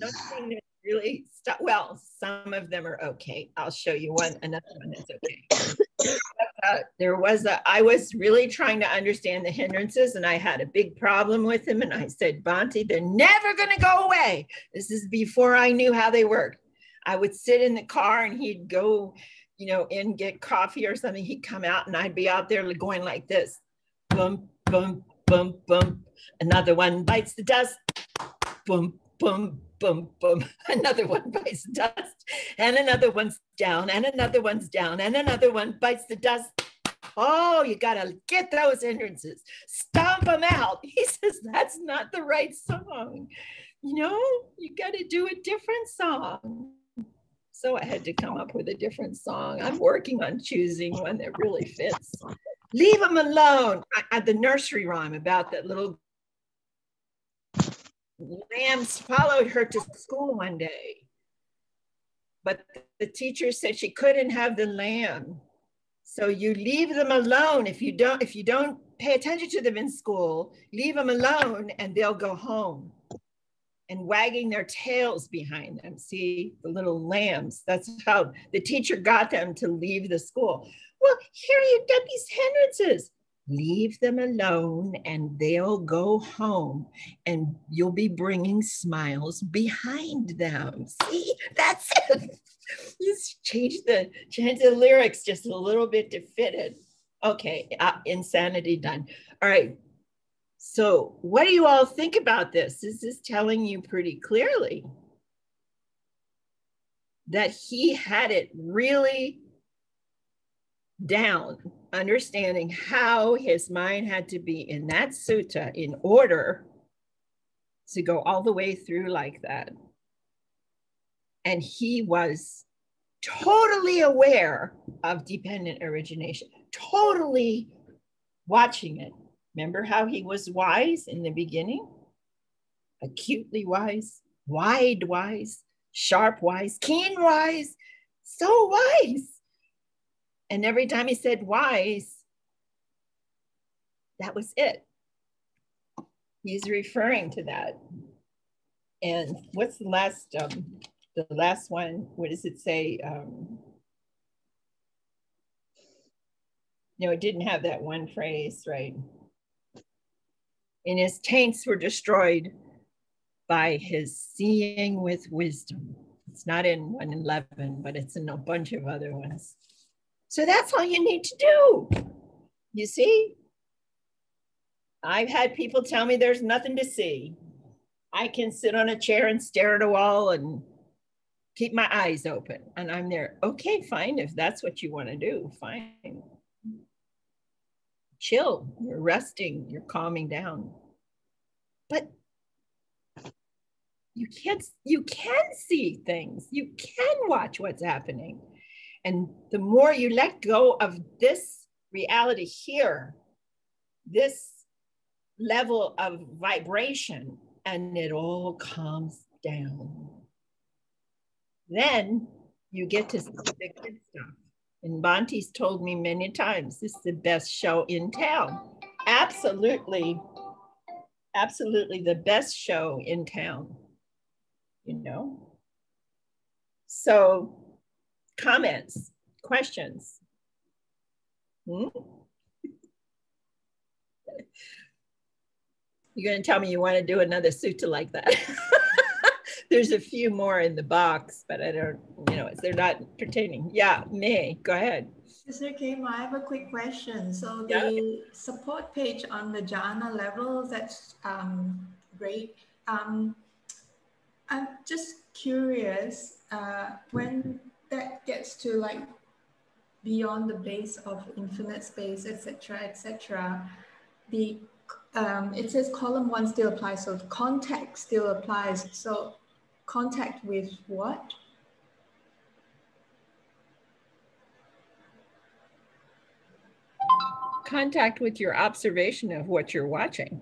Don't sing that really stuff. Well, some of them are okay. I'll show you one, another one that's okay. Uh, there was a, I was really trying to understand the hindrances, and I had a big problem with them. And I said, Bhante, they're never going to go away. This is before I knew how they worked. I would sit in the car and he'd go, you know, in, get coffee or something. He'd come out and I'd be out there going like this. Boom, boom, boom, boom. Another one bites the dust. Boom, boom, boom, boom. Another one bites the dust, and another one's down, and another one's down, and another one bites the dust. Oh, you gotta get those hindrances, stomp them out. He says, that's not the right song. You know, you gotta do a different song. So I had to come up with a different song. I'm working on choosing one that really fits. Leave them alone. I had the nursery rhyme about that little lambs followed her to school one day, but the teacher said she couldn't have the lamb. So you leave them alone. If you don't, if you don't pay attention to them in school, leave them alone and they'll go home. And wagging their tails behind them, see, the little lambs. That's how the teacher got them to leave the school. Well, here you get these hindrances. Leave them alone and they'll go home, and you'll be bringing smiles behind them. See, that's it. Just change the, change the lyrics just a little bit to fit it. Okay, uh, insanity done. All right, so what do you all think about this? This is telling you pretty clearly that he had it really down, understanding how his mind had to be in that sutta in order to go all the way through like that. And he was totally aware of dependent origination, totally watching it. Remember how he was wise in the beginning? Acutely wise, wide wise, sharp wise, keen wise, so wise. And every time he said wise, that was it. He's referring to that. And what's the last, um, the last one? What does it say? Um, no, it didn't have that one phrase, right? And his taints were destroyed by his seeing with wisdom. It's not in one eleven, but it's in a bunch of other ones. So that's all you need to do. You see, I've had people tell me there's nothing to see. I can sit on a chair and stare at a wall and keep my eyes open. And I'm there, okay, fine. If that's what you want to do, fine. Chill, you're resting, you're calming down. But you can't, you can see things. You can watch what's happening. And the more you let go of this reality here, this level of vibration, and it all comes down. Then you get to see the good stuff. And Bhante's told me many times, this is the best show in town. Absolutely, absolutely the best show in town, you know? So comments, questions? Hmm? You're gonna tell me you wanna do another sutta like that. There's a few more in the box, but I don't, you know, they're not pertaining. Yeah, May, go ahead. Mister Kim, I have a quick question. So the yeah. support page on the jhana level, that's um, great. Um, I'm just curious, uh, when that gets to like beyond the base of infinite space, et cetera, et cetera, the um, it says column one still applies, so contact still applies. So contact with what? Contact with your observation of what you're watching.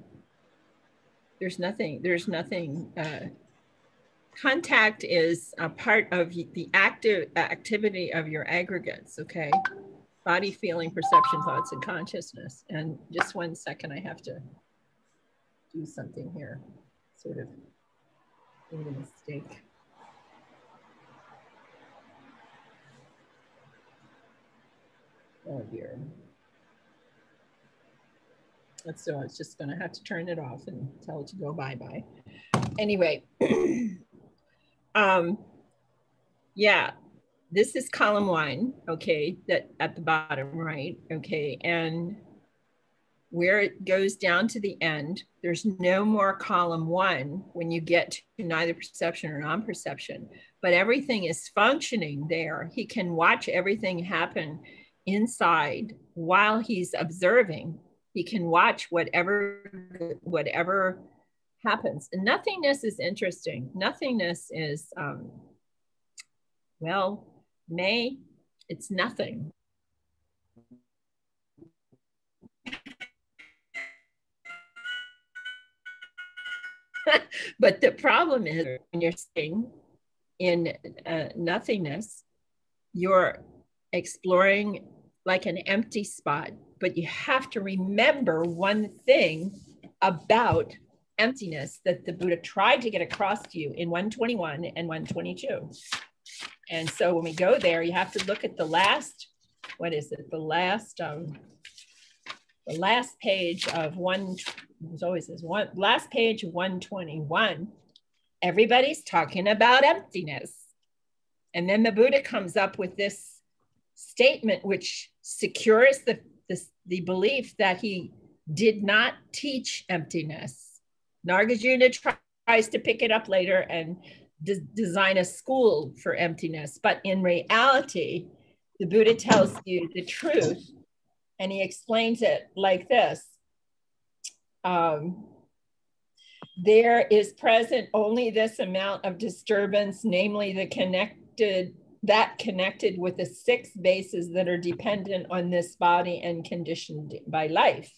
There's nothing, there's nothing. Uh, contact is a part of the active activity of your aggregates, okay? Body, feeling, perception, thoughts, and consciousness. And just one second, I have to do something here, sort of made a mistake. Oh dear. That's so, I was just gonna have to turn it off and tell it to go bye-bye. Anyway, um, yeah. This is column one, okay, that at the bottom, right? Okay, and where it goes down to the end, there's no more column one when you get to neither perception or non-perception, but everything is functioning there. He can watch everything happen inside while he's observing. He can watch whatever, whatever happens. And nothingness is interesting. Nothingness is, um, well, May, it's nothing. But the problem is when you're sitting in uh, nothingness, you're exploring like an empty spot, but you have to remember one thing about emptiness that the Buddha tried to get across to you in one twenty-one and one twenty-two. And so when we go there, you have to look at the last, what is it? The last, um, the last page of one, there's always this one, last page of one twenty-one, everybody's talking about emptiness. And then the Buddha comes up with this statement, which secures the, the, the belief that he did not teach emptiness. Nagarjuna tries to pick it up later and De- design a school for emptiness. But in reality, the Buddha tells you the truth, and he explains it like this. Um, there is present only this amount of disturbance, namely the connected, that connected with the six bases that are dependent on this body and conditioned by life.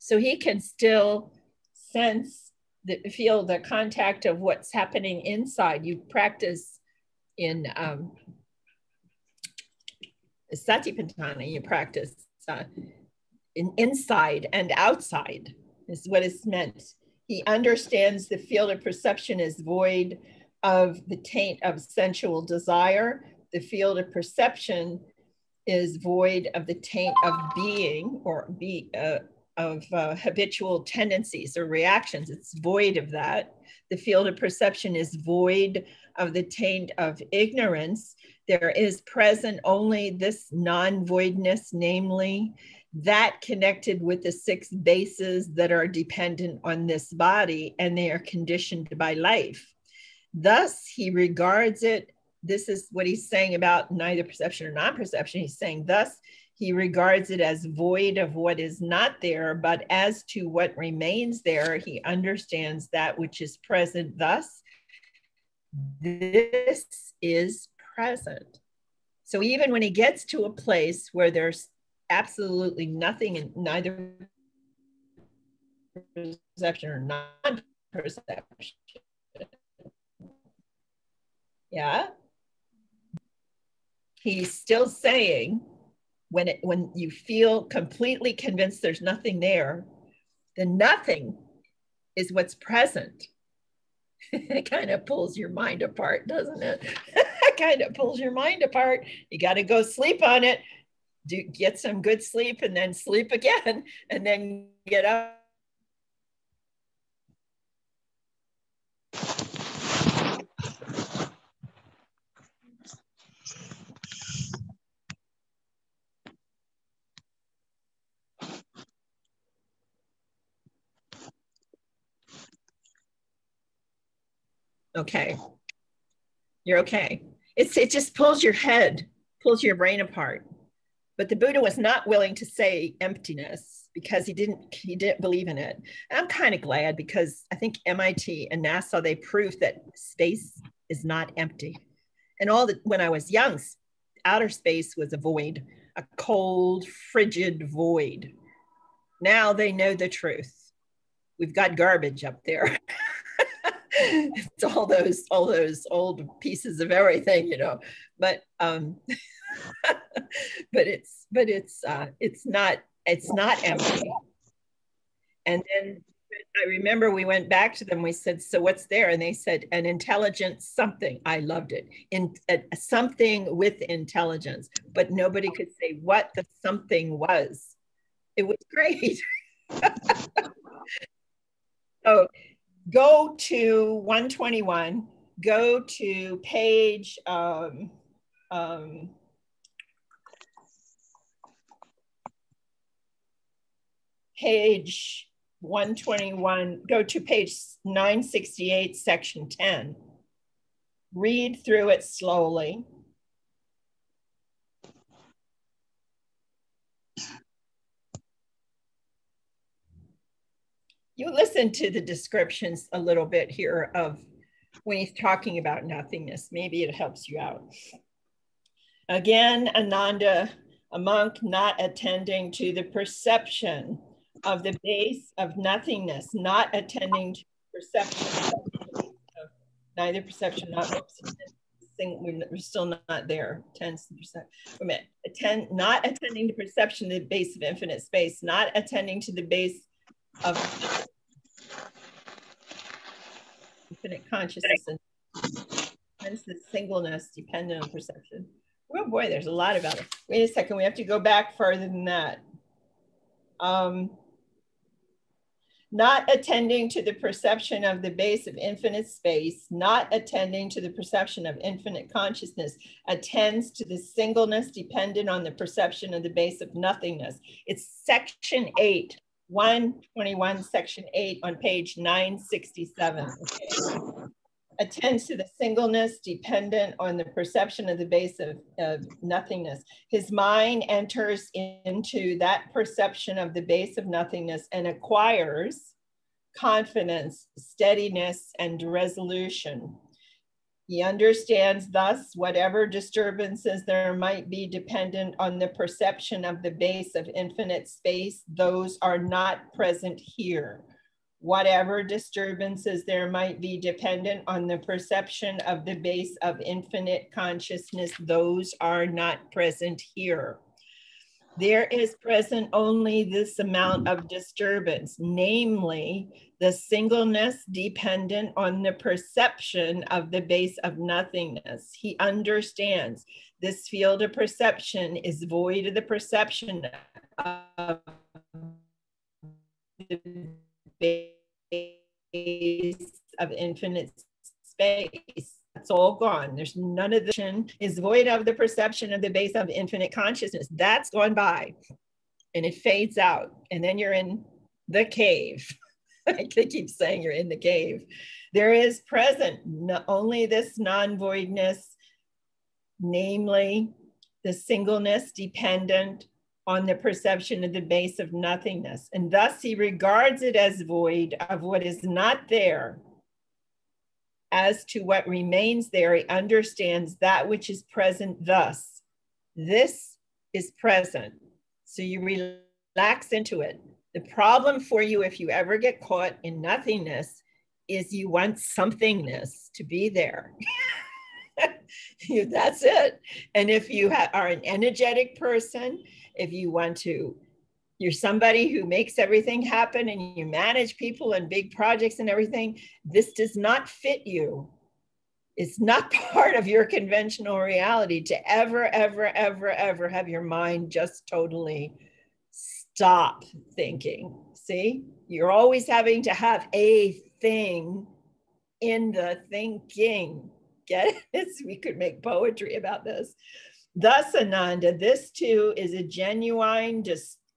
So he can still sense, the, feel the contact of what's happening inside. You practice in um, Satipatthana, you practice uh, in inside and outside is what is meant. He understands the field of perception is void of the taint of sensual desire. The field of perception is void of the taint of being or be, uh, of uh, habitual tendencies or reactions. It's void of that. The field of perception is void of the taint of ignorance. There is present only this non-voidness, namely that connected with the six bases that are dependent on this body, and they are conditioned by life. Thus, he regards it, this is what he's saying about neither perception or non-perception. He's saying, thus, he regards it as void of what is not there, but as to what remains there, he understands that which is present. Thus, this is present. So even when he gets to a place where there's absolutely nothing in neither perception or non-perception. Yeah. He's still saying, when it, when you feel completely convinced there's nothing there, then nothing is what's present. It kind of pulls your mind apart, doesn't it? It kind of pulls your mind apart. You got to go sleep on it. Do, get some good sleep and then sleep again and then get up. Okay, you're okay. It's, it just pulls your head, pulls your brain apart. But the Buddha was not willing to say emptiness because he didn't, he didn't believe in it. And I'm kind of glad, because I think M I T and NASA, they proved that space is not empty. And all that, when I was young, outer space was a void, a cold, frigid void. Now they know the truth. We've got garbage up there. It's all those, all those old pieces of everything, you know, but, um, but it's, but it's, uh, it's not, it's not empty. And then I remember we went back to them, we said, so what's there? And they said, an intelligent something. I loved it. In uh, something with intelligence, but nobody could say what the something was. It was great. So, go to one twenty-one, go to page, um, um, page one twenty-one, go to page nine sixty-eight, section ten. Read through it slowly. You listen to the descriptions a little bit here of when he's talking about nothingness. Maybe it helps you out. Again, Ananda, a monk not attending to the perception of the base of nothingness, not attending to perception, neither perception, not perception. We're still not there. Tense percent. Wait a minute. Attend, not attending to perception, the base of infinite space, not attending to the base of infinite consciousness and hence the singleness dependent on perception. Oh boy, there's a lot about it. Wait a second, we have to go back further than that. Um, not attending to the perception of the base of infinite space, not attending to the perception of infinite consciousness, attends to the singleness dependent on the perception of the base of nothingness. It's section eight. one twenty-one, section eight on page nine sixty-seven. Okay. Attends to the singleness dependent on the perception of the base of, of nothingness. His mind enters into that perception of the base of nothingness and acquires confidence, steadiness, and resolution. He understands thus whatever disturbances there might be dependent on the perception of the base of infinite space, those are not present here. Whatever disturbances there might be dependent on the perception of the base of infinite consciousness, those are not present here. There is present only this amount of disturbance, namely the singleness dependent on the perception of the base of nothingness. He understands this field of perception is void of the perception of the base of infinite space. It's all gone. There's none of the is void of the perception of the base of infinite consciousness. That's gone by and it fades out. And then you're in the cave. I keep saying you're in the cave. There is present not only this non-voidness, namely the singleness dependent on the perception of the base of nothingness. And thus he regards it as void of what is not there. As to what remains there, he understands that which is present thus. This is present. So you relax into it. The problem for you, if you ever get caught in nothingness, is you want somethingness to be there. That's it. And if you ha are an energetic person, if you want to, you're somebody who makes everything happen and you manage people and big projects and everything, this does not fit you. It's not part of your conventional reality to ever, ever, ever, ever have your mind just totally stop thinking. See, you're always having to have a thing in the thinking. Get it? We could make poetry about this. Thus, Ananda, this too is a genuine,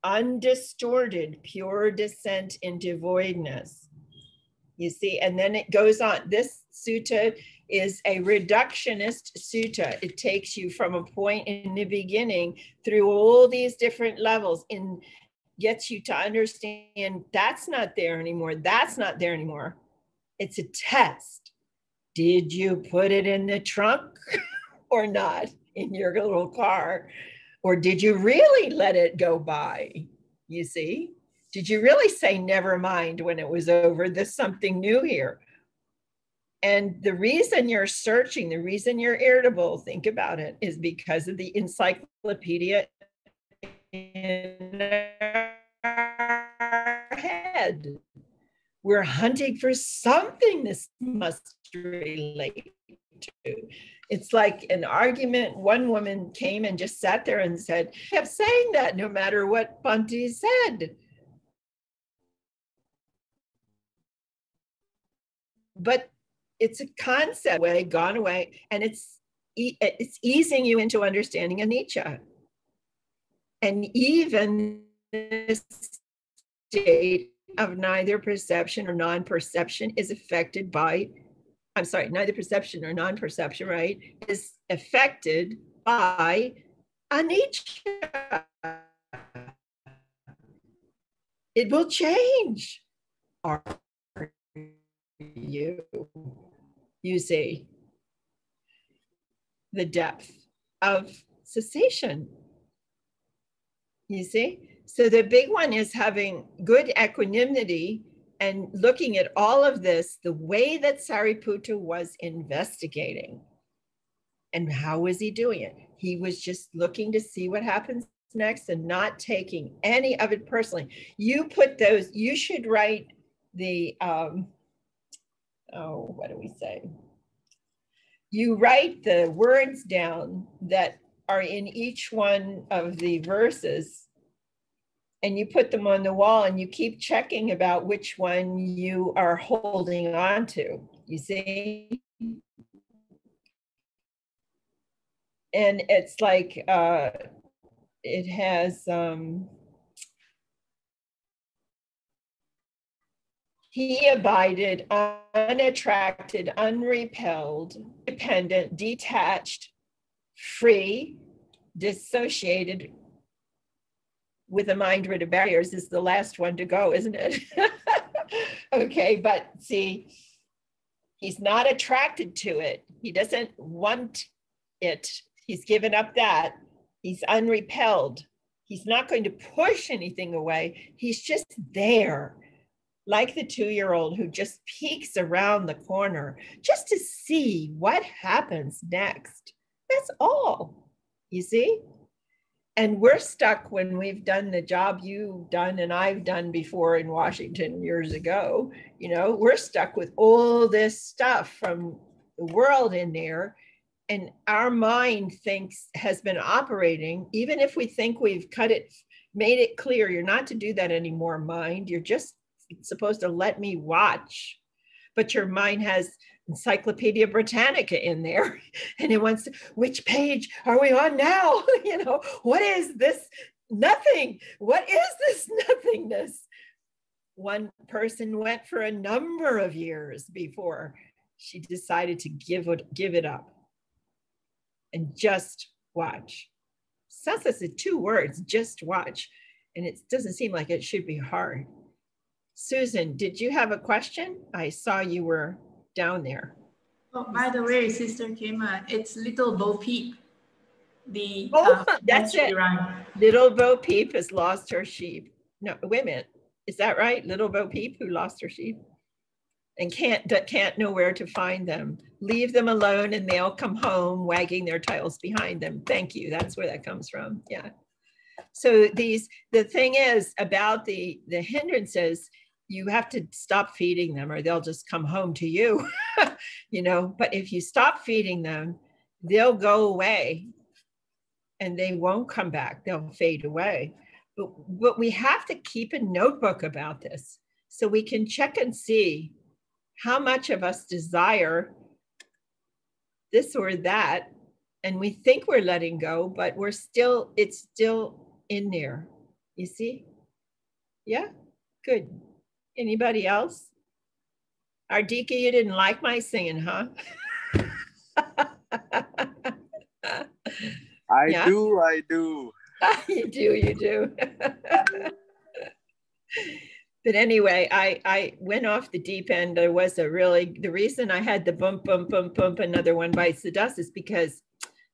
undistorted, pure descent into voidness. You see, and then it goes on. This sutta is a reductionist sutta. It takes you from a point in the beginning through all these different levels and gets you to understand that's not there anymore. That's not there anymore. It's a test. Did you put it in the trunk or not in your little car? Or did you really let it go by? You see? Did you really say, never mind when it was over? There's something new here. And the reason you're searching, the reason you're irritable, think about it, is because of the encyclopedia in our head. We're hunting for something this must relate to. It's like an argument. One woman came and just sat there and said, I kept saying that no matter what Bhante said. But it's a concept way gone away, and it's e it's easing you into understanding Anicca. And even this state of neither perception or non-perception is affected by, I'm sorry, neither perception or non-perception, right, is affected by anicca. It will change. Are you, you see, the depth of cessation, you see? So the big one is having good equanimity and looking at all of this, the way that Sariputta was investigating. And how was he doing it? He was just looking to see what happens next and not taking any of it personally. You put those, you should write the, um, oh, what do we say? You write the words down that are in each one of the verses, and you put them on the wall and you keep checking about which one you are holding on to, you see? And it's like, uh, it has, um, he abided, unattracted, unrepelled, dependent, detached, free, dissociated, with a mind rid of barriers is the last one to go, isn't it? Okay, but see, he's not attracted to it. He doesn't want it. He's given up that. He's unrepelled. He's not going to push anything away. He's just there, like the two-year-old who just peeks around the corner just to see what happens next. That's all, you see? And we're stuck when we've done the job you've done and I've done before in Washington years ago. You know, we're stuck with all this stuff from the world in there. And our mind thinks has been operating, even if we think we've cut it, made it clear, you're not to do that anymore, mind. You're just supposed to let me watch. But your mind has Encyclopedia Britannica in there, and it wants to, which page are we on now? You know, what is this nothing? What is this nothingness? One person went for a number of years before she decided to give it, give it up and just watch. Sansa said two words, just watch. And it doesn't seem like it should be hard. Susan, did you have a question? I saw you were down there. Oh, by the way, Sister Kema, it's Little Bo Peep. The oh, uh, that's it. Rhyme. Little Bo Peep has lost her sheep. No, wait a minute. Is that right? Little Bo Peep who lost her sheep and can't, can't know where to find them. Leave them alone and they'll come home wagging their tails behind them. Thank you. That's where that comes from. Yeah. So these, the thing is about the, the hindrances, you have to stop feeding them or they'll just come home to you, you know, but if you stop feeding them, they'll go away and they won't come back. They'll fade away. But, but we have to keep a notebook about this so we can check and see how much of us desire this or that. And we think we're letting go, but we're still, it's still in there. You see? Yeah, good. Anybody else? Ardika, you didn't like my singing, huh? I yeah? do, I do. You do, you do. But anyway, I, I went off the deep end. There was a really, the reason I had the bump, bump, bump, bump, another one bites the dust is because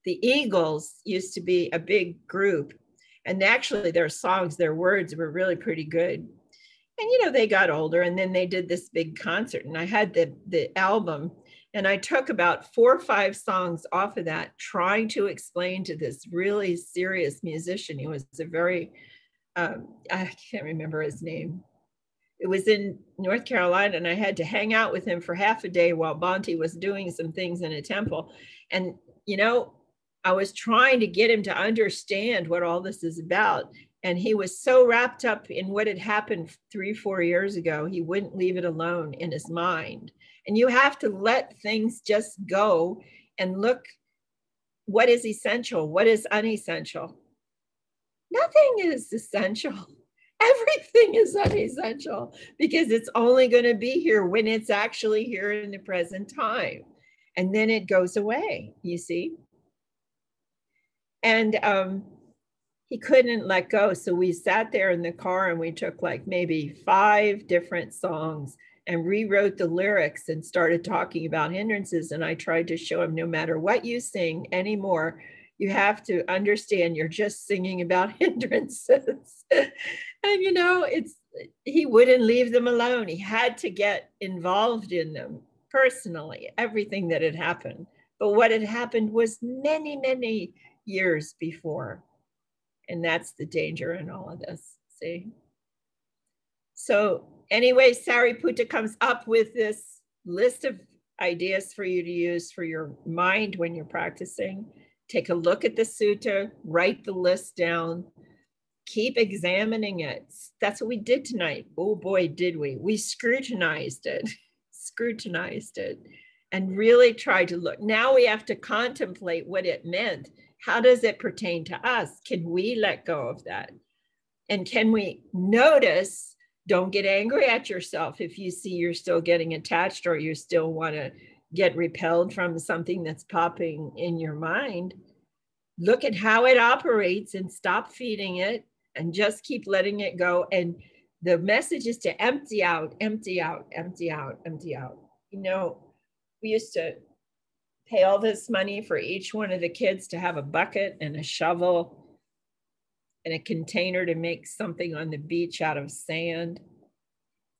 the Eagles used to be a big group. And actually their songs, their words were really pretty good. And you know, they got older and then they did this big concert and I had the, the album and I took about four or five songs off of that, trying to explain to this really serious musician. He was a very, um, I can't remember his name. It was in North Carolina and I had to hang out with him for half a day while Bhante was doing some things in a temple. And, you know, I was trying to get him to understand what all this is about. And he was so wrapped up in what had happened three, four years ago, he wouldn't leave it alone in his mind. And you have to let things just go and look, what is essential? What is unessential? Nothing is essential. Everything is unessential because it's only going to be here when it's actually here in the present time. And then it goes away, you see? And um, he couldn't let go. So we sat there in the car and we took like maybe five different songs and rewrote the lyrics and started talking about hindrances. And I tried to show him no matter what you sing anymore, you have to understand you're just singing about hindrances. And you know, it's he wouldn't leave them alone. He had to get involved in them personally, everything that had happened. But what had happened was many, many years before. And that's the danger in all of this, see? So anyway, Sariputta comes up with this list of ideas for you to use for your mind when you're practicing. Take a look at the sutta, write the list down, keep examining it. That's what we did tonight. Oh boy, did we. We scrutinized it, scrutinized it, and really tried to look. Now we have to contemplate what it meant. How does it pertain to us? Can we let go of that? And can we notice, don't get angry at yourself if you see you're still getting attached or you still want to get repelled from something that's popping in your mind. Look at how it operates and stop feeding it and just keep letting it go. And the message is to empty out, empty out, empty out, empty out. You know, we used to pay all this money for each one of the kids to have a bucket and a shovel and a container to make something on the beach out of sand.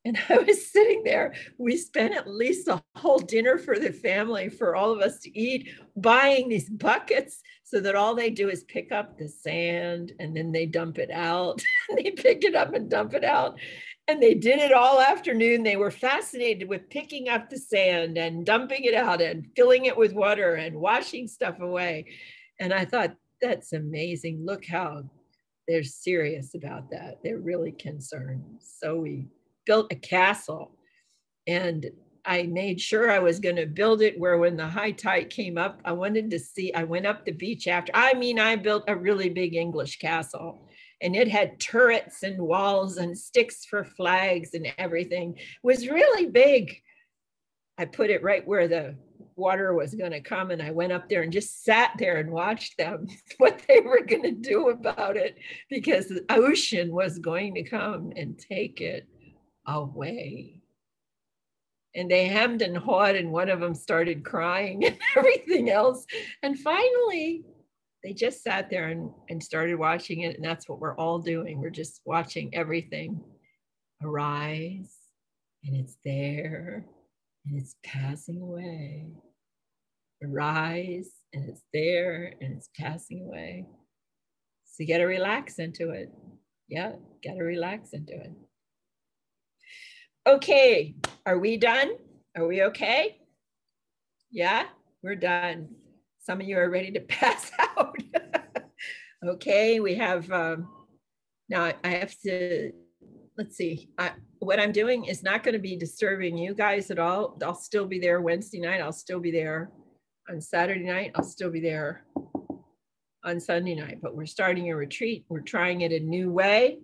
And I was sitting there, we spent at least a whole dinner for the family, for all of us to eat, buying these buckets so that all they do is pick up the sand and then they dump it out. They pick it up and dump it out. And they did it all afternoon. They were fascinated with picking up the sand and dumping it out and filling it with water and washing stuff away. And I thought, that's amazing. Look how they're serious about that. They're really concerned. So we built a castle and I made sure I was going to build it where when the high tide came up, I wanted to see, I went up the beach after. I mean, I built a really big English castle. And it had turrets and walls and sticks for flags and everything. It was really big. I put it right where the water was going to come and I went up there and just sat there and watched them, what they were going to do about it because the ocean was going to come and take it away. And they hemmed and hawed and one of them started crying and everything else. And finally, they just sat there and, and started watching it. And that's what we're all doing. We're just watching everything arise, and it's there, and it's passing away. Arise, and it's there, and it's passing away. So you got to relax into it. Yeah, got to relax into it. Okay, are we done? Are we okay? Yeah, we're done. Some of you are ready to pass out. Okay, we have, um, now I have to, let's see, I, what I'm doing is not going to be disturbing you guys at all. I'll still be there Wednesday night. I'll still be there on Saturday night. I'll still be there on Sunday night, but we're starting a retreat. We're trying it a new way.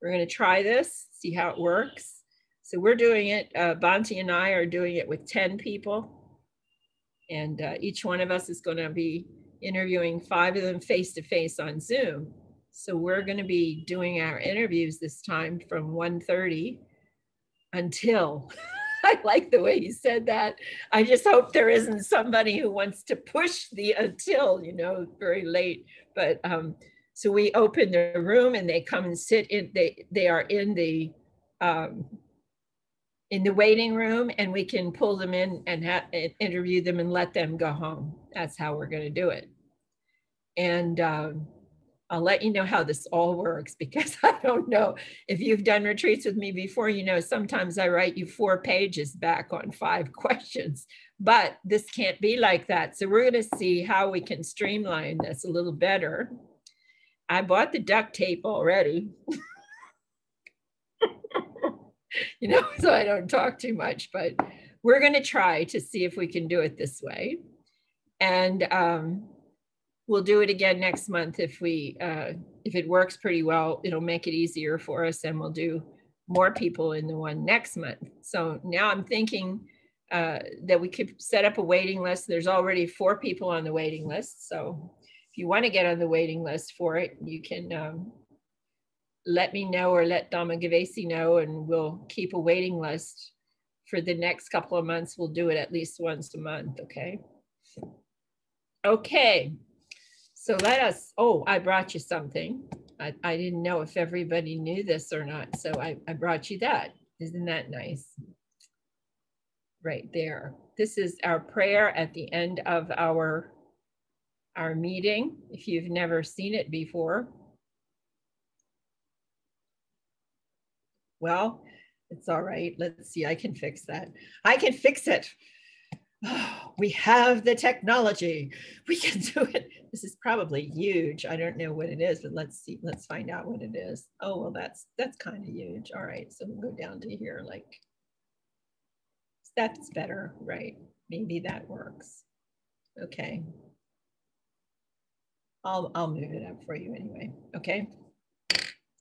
We're going to try this, see how it works. So we're doing it, uh, Bhante and I are doing it with ten people. And uh, each one of us is going to be interviewing five of them face-to-face on Zoom. So we're going to be doing our interviews this time from one thirty until, I like the way you said that. I just hope there isn't somebody who wants to push the until, you know, very late. But um, so we open the room and they come and sit in, they, they are in the, um, in the waiting room, and we can pull them in and ha interview them and let them go home. That's how we're going to do it. And um, I'll let you know how this all works, because I don't know if you've done retreats with me before, you know, sometimes I write you four pages back on five questions, but this can't be like that. So we're going to see how we can streamline this a little better. I bought the duct tape already. You know, so I don't talk too much, but we're going to try to see if we can do it this way. And um, we'll do it again next month. If we, uh, if it works pretty well, it'll make it easier for us, and we'll do more people in the one next month. So now I'm thinking uh, that we could set up a waiting list. There's already four people on the waiting list. So if you want to get on the waiting list for it, you can um, let me know, or let Dhamma Gavesi know, and we'll keep a waiting list for the next couple of months. We'll do it at least once a month, okay? Okay, so let us, oh, I brought you something. I, I didn't know if everybody knew this or not, so I, I brought you that. Isn't that nice? Right there. This is our prayer at the end of our, our meeting, if you've never seen it before. Well, it's all right. Let's see, I can fix that. I can fix it. Oh, we have the technology. We can do it. This is probably huge. I don't know what it is, but let's see. Let's find out what it is. Oh, well, that's that's kind of huge. All right, so we'll go down to here. Like, that's better, right? Maybe that works. Okay. I'll, I'll move it up for you anyway, okay?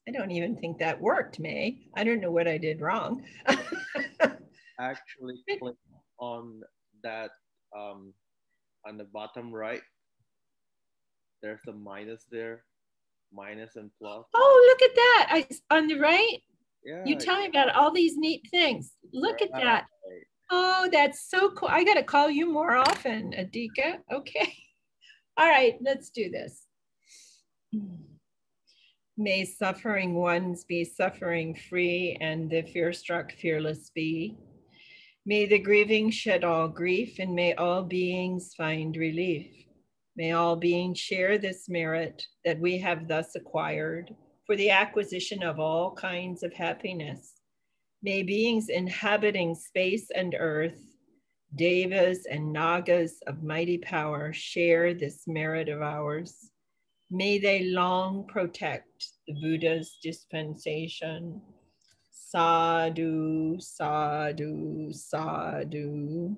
I don't even think that worked, May. I don't know what I did wrong. Actually, click on that um, on the bottom right. There's a minus there, minus and plus. Oh, look at that! I on the right. Yeah. You tell yeah. me about all these neat things. Look right. at that. Oh, that's so cool. I gotta call you more often, Anicca. Okay. All right, let's do this. May suffering ones be suffering free, and the fear-struck fearless be. May the grieving shed all grief, and may all beings find relief. May all beings share this merit that we have thus acquired for the acquisition of all kinds of happiness. May beings inhabiting space and earth, devas and nagas of mighty power, share this merit of ours. May they long protect the Buddha's dispensation. Sadhu, sadhu, sadhu.